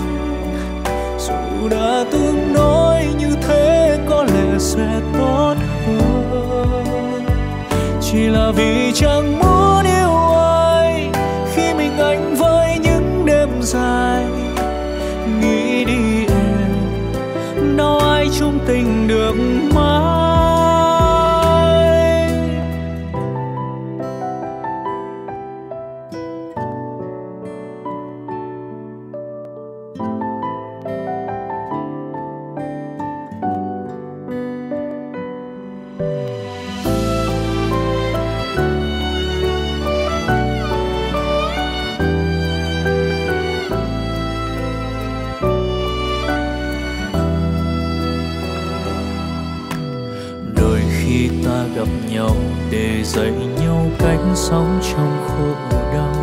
dù đã tương đối như thế có lẽ sẽ tốt hơn. Chỉ là vì chẳng muốn yêu ai khi mình anh với những đêm dài. Nghĩ đi em, đâu ai chung tình được mãi. Để dạy nhau cách sống trong khổ đau.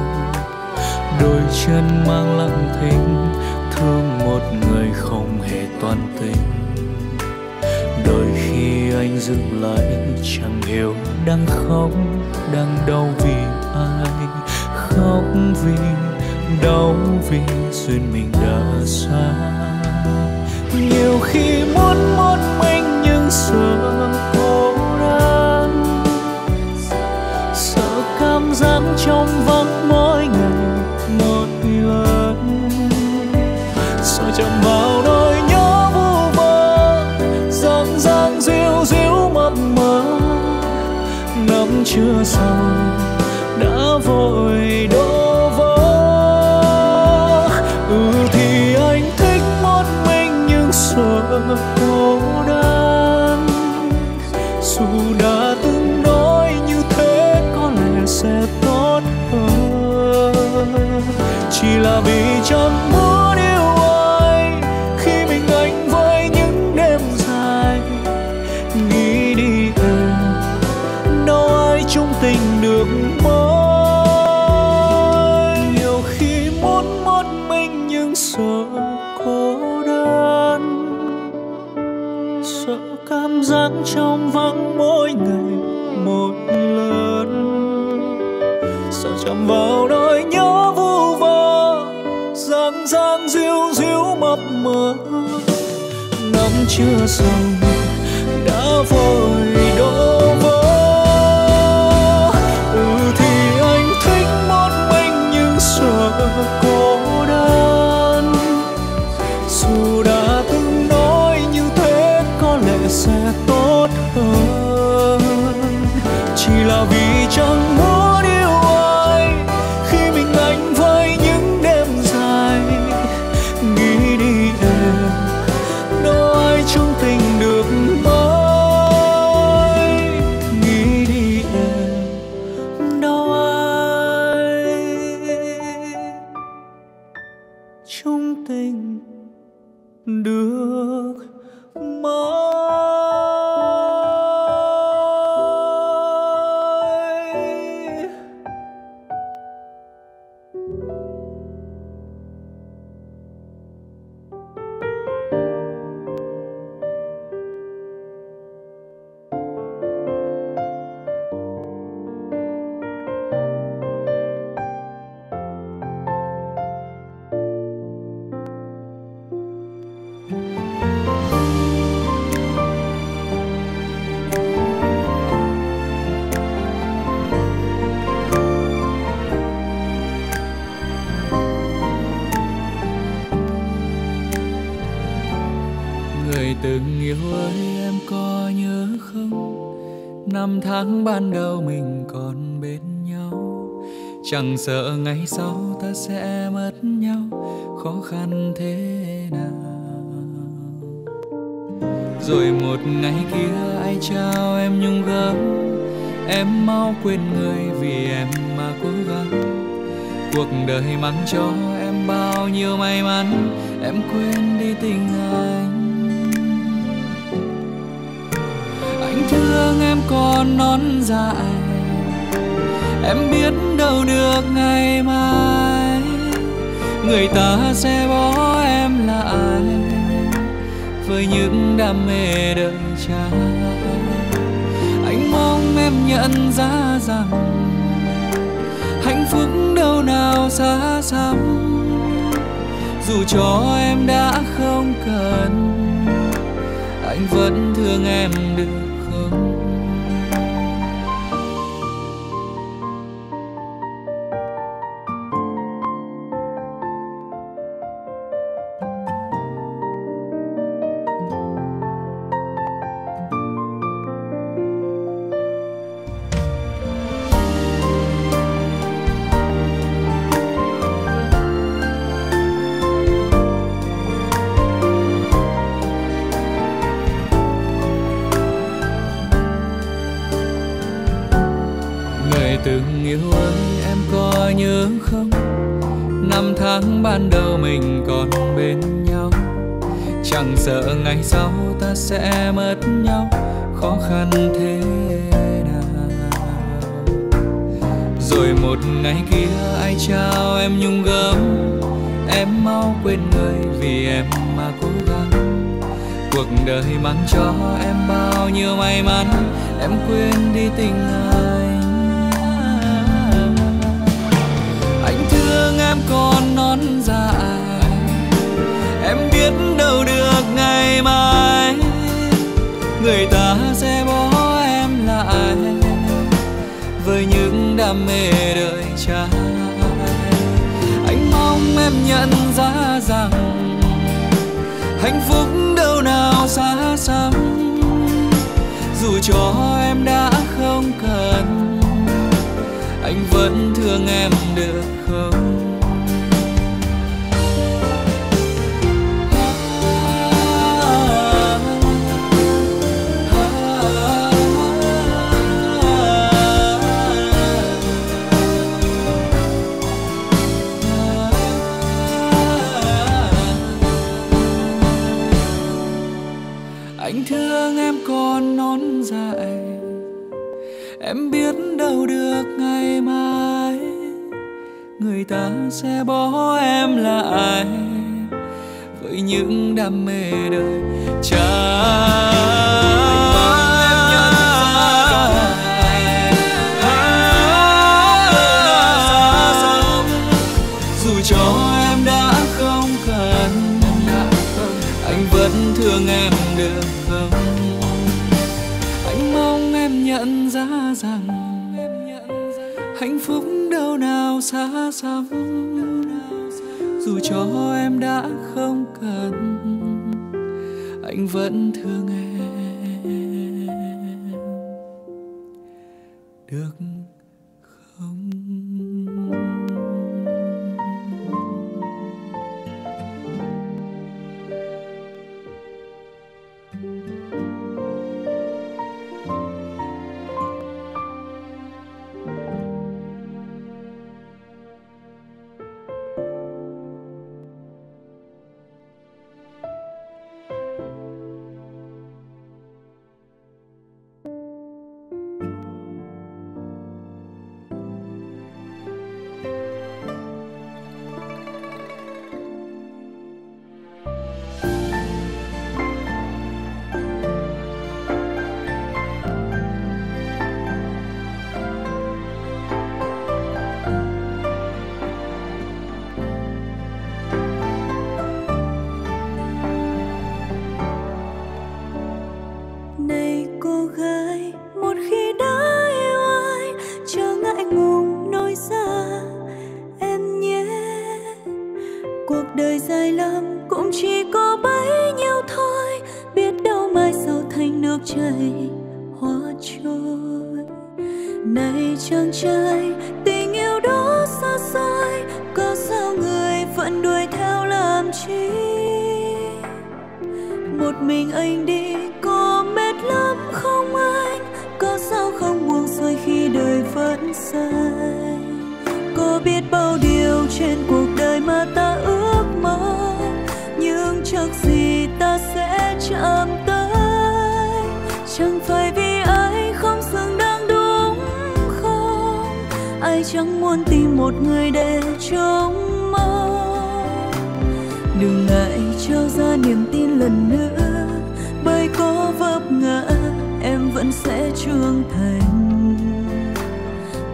Đôi chân mang lặng thinh, thương một người không hề toan tính. Đôi khi anh dừng lại, chẳng hiểu đang khóc, đang đau vì ai. Khóc vì đau vì duyên mình đã xa. Nhiều khi muốn một mình nhưng sợ cô đơn, cảm giác trong vắng mỗi ngày một lần, sợ chạm vào nỗi nhớ vu vơ, dang dang díu díu mập mờ. Năm chưa xong đã vội đổ vỡ. Thì anh thích một mình nhưng sợ cô đơn, dù đã từng nói như thế có lẽ sẽ tốt hơn. Chỉ là vì chẳng muốn yêu ai khi mình anh với những đêm dài. Nghĩ đi em, đâu ai chung tình được mãi. Nhiều khi muốn một mình nhưng sợ cô đơn, sợ cảm giác trong vắng mỗi ngày một lần, sợ chạm vào nỗi nhớ vu vơ, dang dang díu díu mập mờ. Năm chưa xong đã vội đổ vỡ. Thì anh thích một mình nhưng sợ cô đơn, dù đã từng nói như thế có lẽ sẽ tốt hơn. Chỉ là vì chẳng muốn chung tình được mơ. Từng yêu ơi em có nhớ không, năm tháng ban đầu mình còn bên nhau. Chẳng sợ ngày sau ta sẽ mất nhau, khó khăn thế nào. Rồi một ngày kia ai trao em nhung gấm, em mau quên người vì em mà cố gắng. Cuộc đời mắng cho em bao nhiêu may mắn, em quên đi tình anh. Anh thương em còn non dại, em biết đâu được ngày mai người ta sẽ bỏ em lại với những đam mê đời trai. Anh mong em nhận ra rằng hạnh phúc đâu nào xa xăm, dù cho em đã không cần anh vẫn thương em được. Từng yêu ơi em có nhớ không, năm tháng ban đầu mình còn bên nhau. Chẳng sợ ngày sau ta sẽ mất nhau, khó khăn thế nào. Rồi một ngày kia ai trao em nhung gấm, em mau quên người vì em mà cố gắng. Cuộc đời mang cho em bao nhiêu may mắn, em quên đi tình ai. Thương em còn non dại, em biết đâu được ngày mai người ta sẽ bỏ em lại với những đam mê đời trai. Anh mong em nhận ra rằng hạnh phúc đâu nào xa xăm, dù cho em đã không cần anh vẫn thương em được không? Anh thương em còn non dại, em biết đâu được ngày mai người ta sẽ bỏ em lại với những đam mê đời trai. Rằng hạnh phúc đâu nào xa xăm, dù cho em đã không cần anh vẫn thương em được không? Đời dài lắm cũng chỉ có bấy nhiêu thôi, biết đâu chảy hoa trôi. Này chàng trai, tình yêu đó xa xôi, có sao người vẫn đuổi theo làm chi? Một mình anh đi có mệt lắm không anh? Có sao không buông xuôi khi đời vẫn sai? Có biết bao điều trên cuộc đời mà ta ước mơ, nhưng chắc gì ta sẽ chạm tới. Chẳng phải vì ai không xứng đáng đúng không? Ai chẳng muốn tìm một người để trông mong. Đừng ngại trao ra niềm tin lần nữa, bởi có vấp ngã em vẫn sẽ trưởng thành.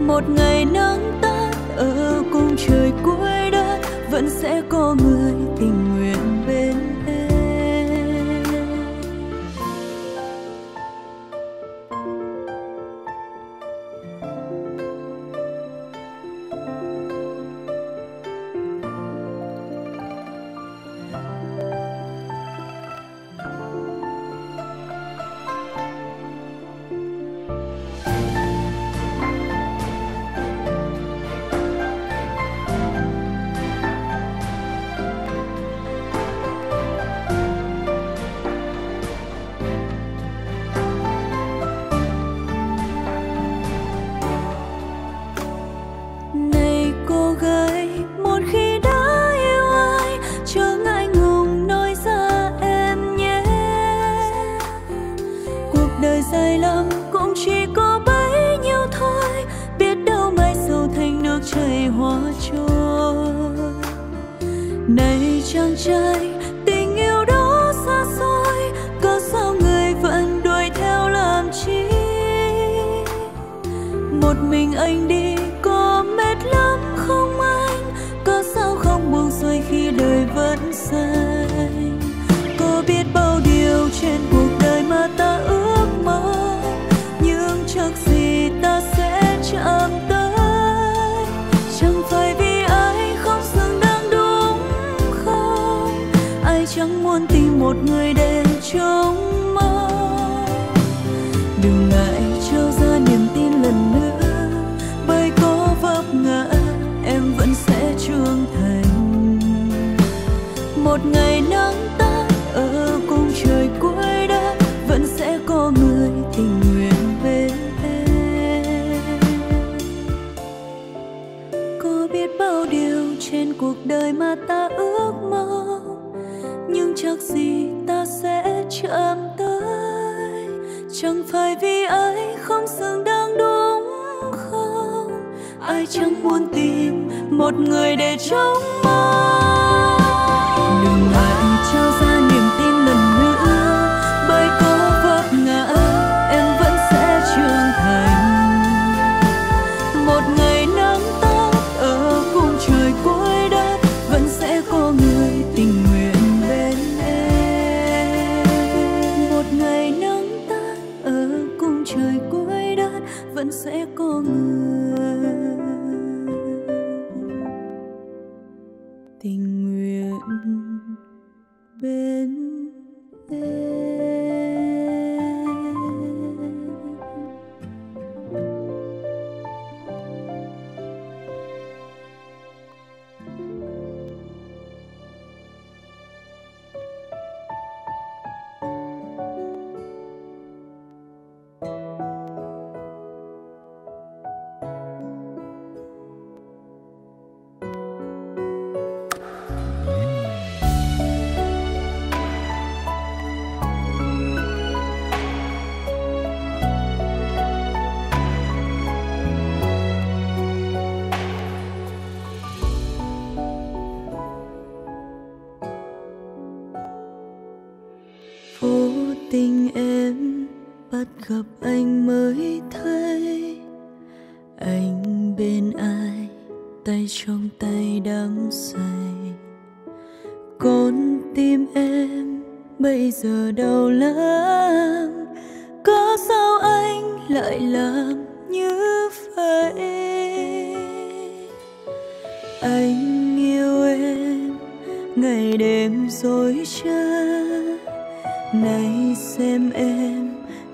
Một ngày nắng tắt ở cùng trời cuối đất, vẫn sẽ có người tình nguyện bên em.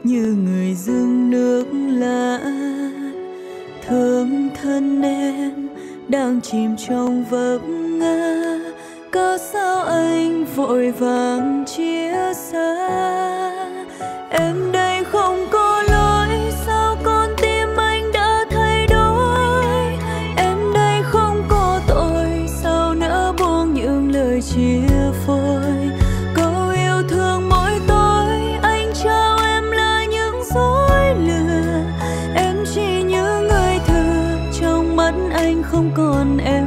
như người dương nước lã. Thương thân em đang chìm trong vấp ngã, cớ sao anh vội vàng chia xa. Em đây không có lỗi, sao con tim anh đã thay đổi. Em đây không có tội, sao nỡ buông những lời chia phôi. Câu yêu thương mỗi tối, anh trao em là những dối lừa. Em chỉ như người thừa, trong mắt anh không còn em.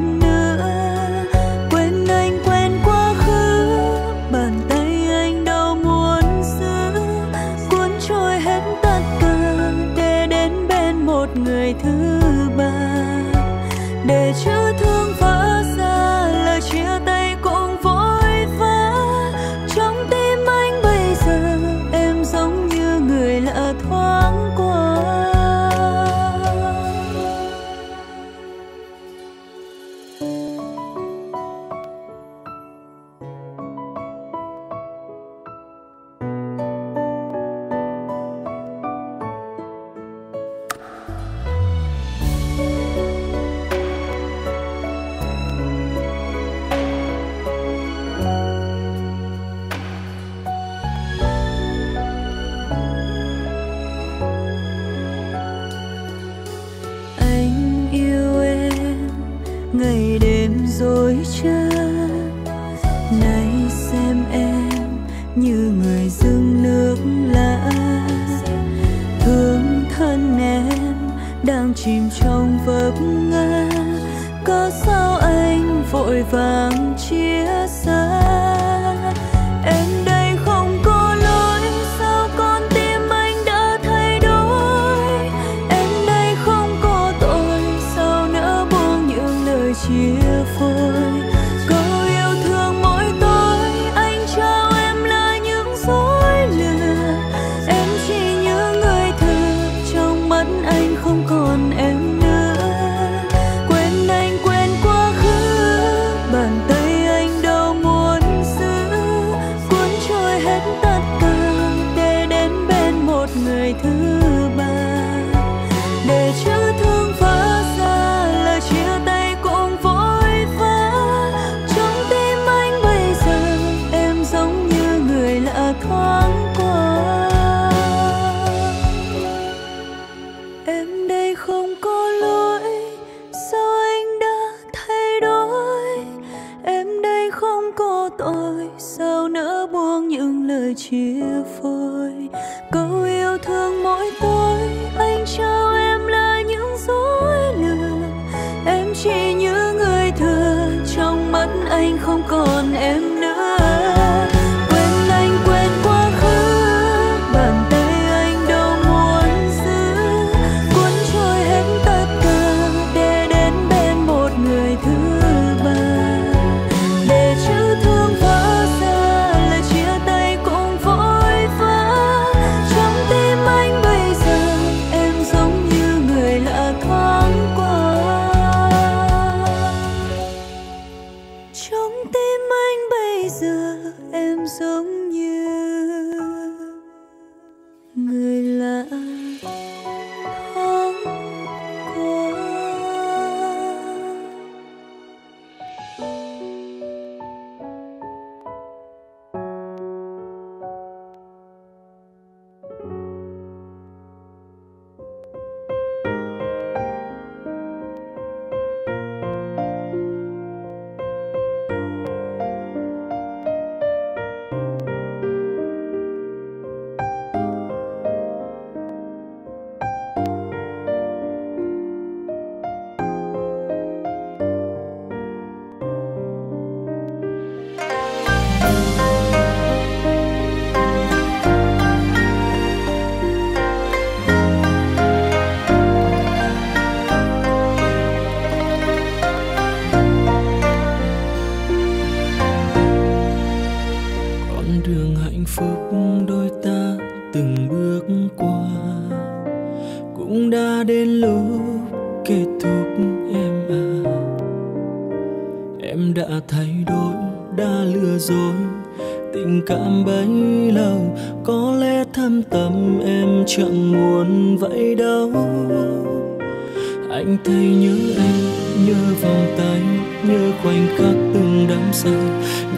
tình cảm bấy lâu, có lẽ thâm tâm em chẳng muốn vậy đâu. Anh thấy nhớ em, nhớ vòng tay, nhớ khoảnh khắc từng đắm say,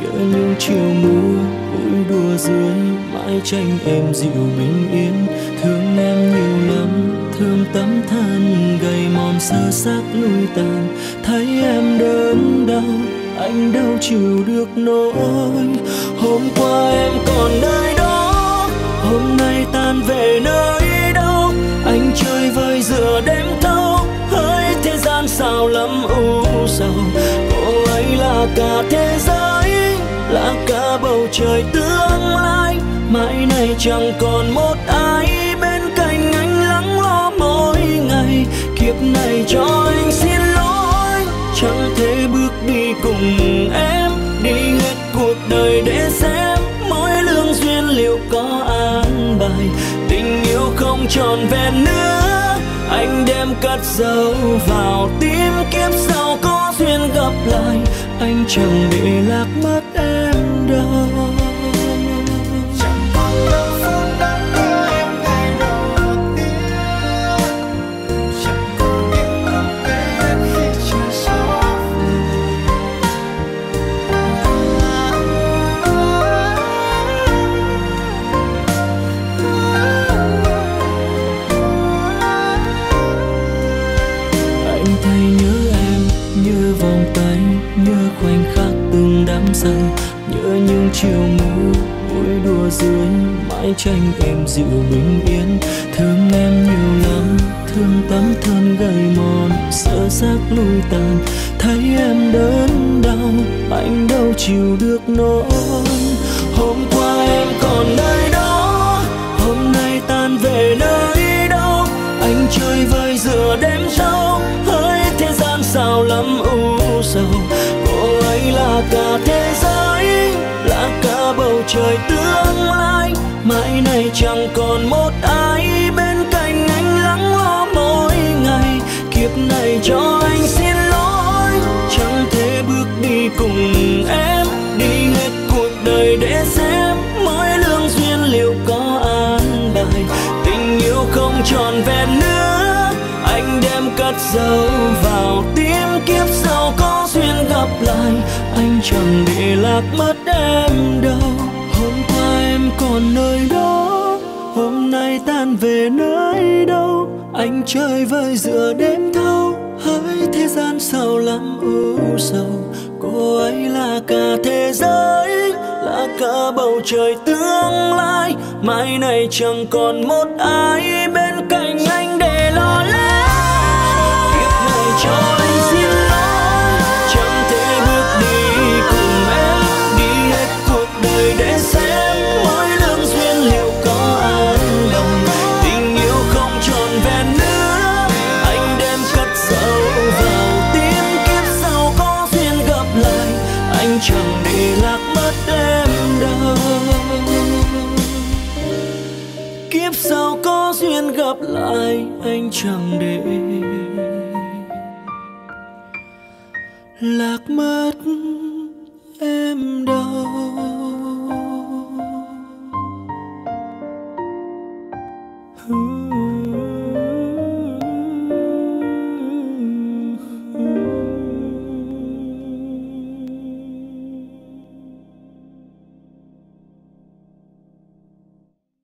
nhớ những chiều mưa vui đùa dưới mãi tranh em dịu bình yên. Thương em nhiều lắm, thương tấm thân gầy mòn sơ xác lui tàn, thấy em đớn đau anh đâu chịu được nỗi. Hôm qua em còn nơi đó, hôm nay tan về nơi đâu, anh chơi vơi giữa đêm thâu, hỡi thế gian sao lắm u sầu. Cô ấy là cả thế giới, là cả bầu trời tương lai, mãi này chẳng còn một ai bên cạnh anh lắng lo mỗi ngày. Kiếp này cho anh xin lỗi, chẳng thể bước đi cùng em, đi hết cuộc đời để xem mỗi lương duyên liệu có an bài. Tình yêu không tròn vẹn nữa, anh đem cất dấu vào tim, kiếp sau có duyên gặp lại, anh chẳng để lạc mất em đâu. Nhớ những chiều mưa vui đùa dưới mãi tranh em dịu bình yên. Thương em nhiều lắm, thương tấm thân gầy mòn sợ xác lui tàn, thấy em đớn đau anh đâu chịu được nỗi. Hôm qua em còn nơi đó, hôm nay tan về nơi đâu, anh chơi vơi giữa đêm sau, hỡi thế gian sao lắm u sầu. Là cả thế giới, là cả bầu trời tương lai, mãi này chẳng còn một ai bên cạnh anh lắng lo mỗi ngày. Kiếp này cho anh xin lỗi, chẳng thể bước đi cùng em, đi hết cuộc đời để xem mỗi lương duyên liệu có an bài. Tình yêu không tròn vẹn nữa, anh đem cất dấu vào tim, kiếp sau có duyên gặp lại, anh chẳng để lạc mất em đâu. Hôm qua em còn nơi đó, hôm nay tan về nơi đâu, anh chơi vơi giữa đêm thâu, hỡi thế gian sao lắm u sầu. Cô ấy là cả thế giới, là cả bầu trời tương lai, mai này chẳng còn một ai bên cạnh anh để lo lắng. Kiếp này cho anh xin lỗi, chẳng thể bước đi cùng em, đi hết cuộc đời để xem mỗi lương duyên liệu có an lòng. Tình yêu không tròn vẹn nữa, anh đem cất dấu vào tim, kiếp sau có duyên gặp lại, anh chẳng để lạc mất em đâu. Kiếp sau có duyên gặp lại, anh chẳng để lạc mất em đâu.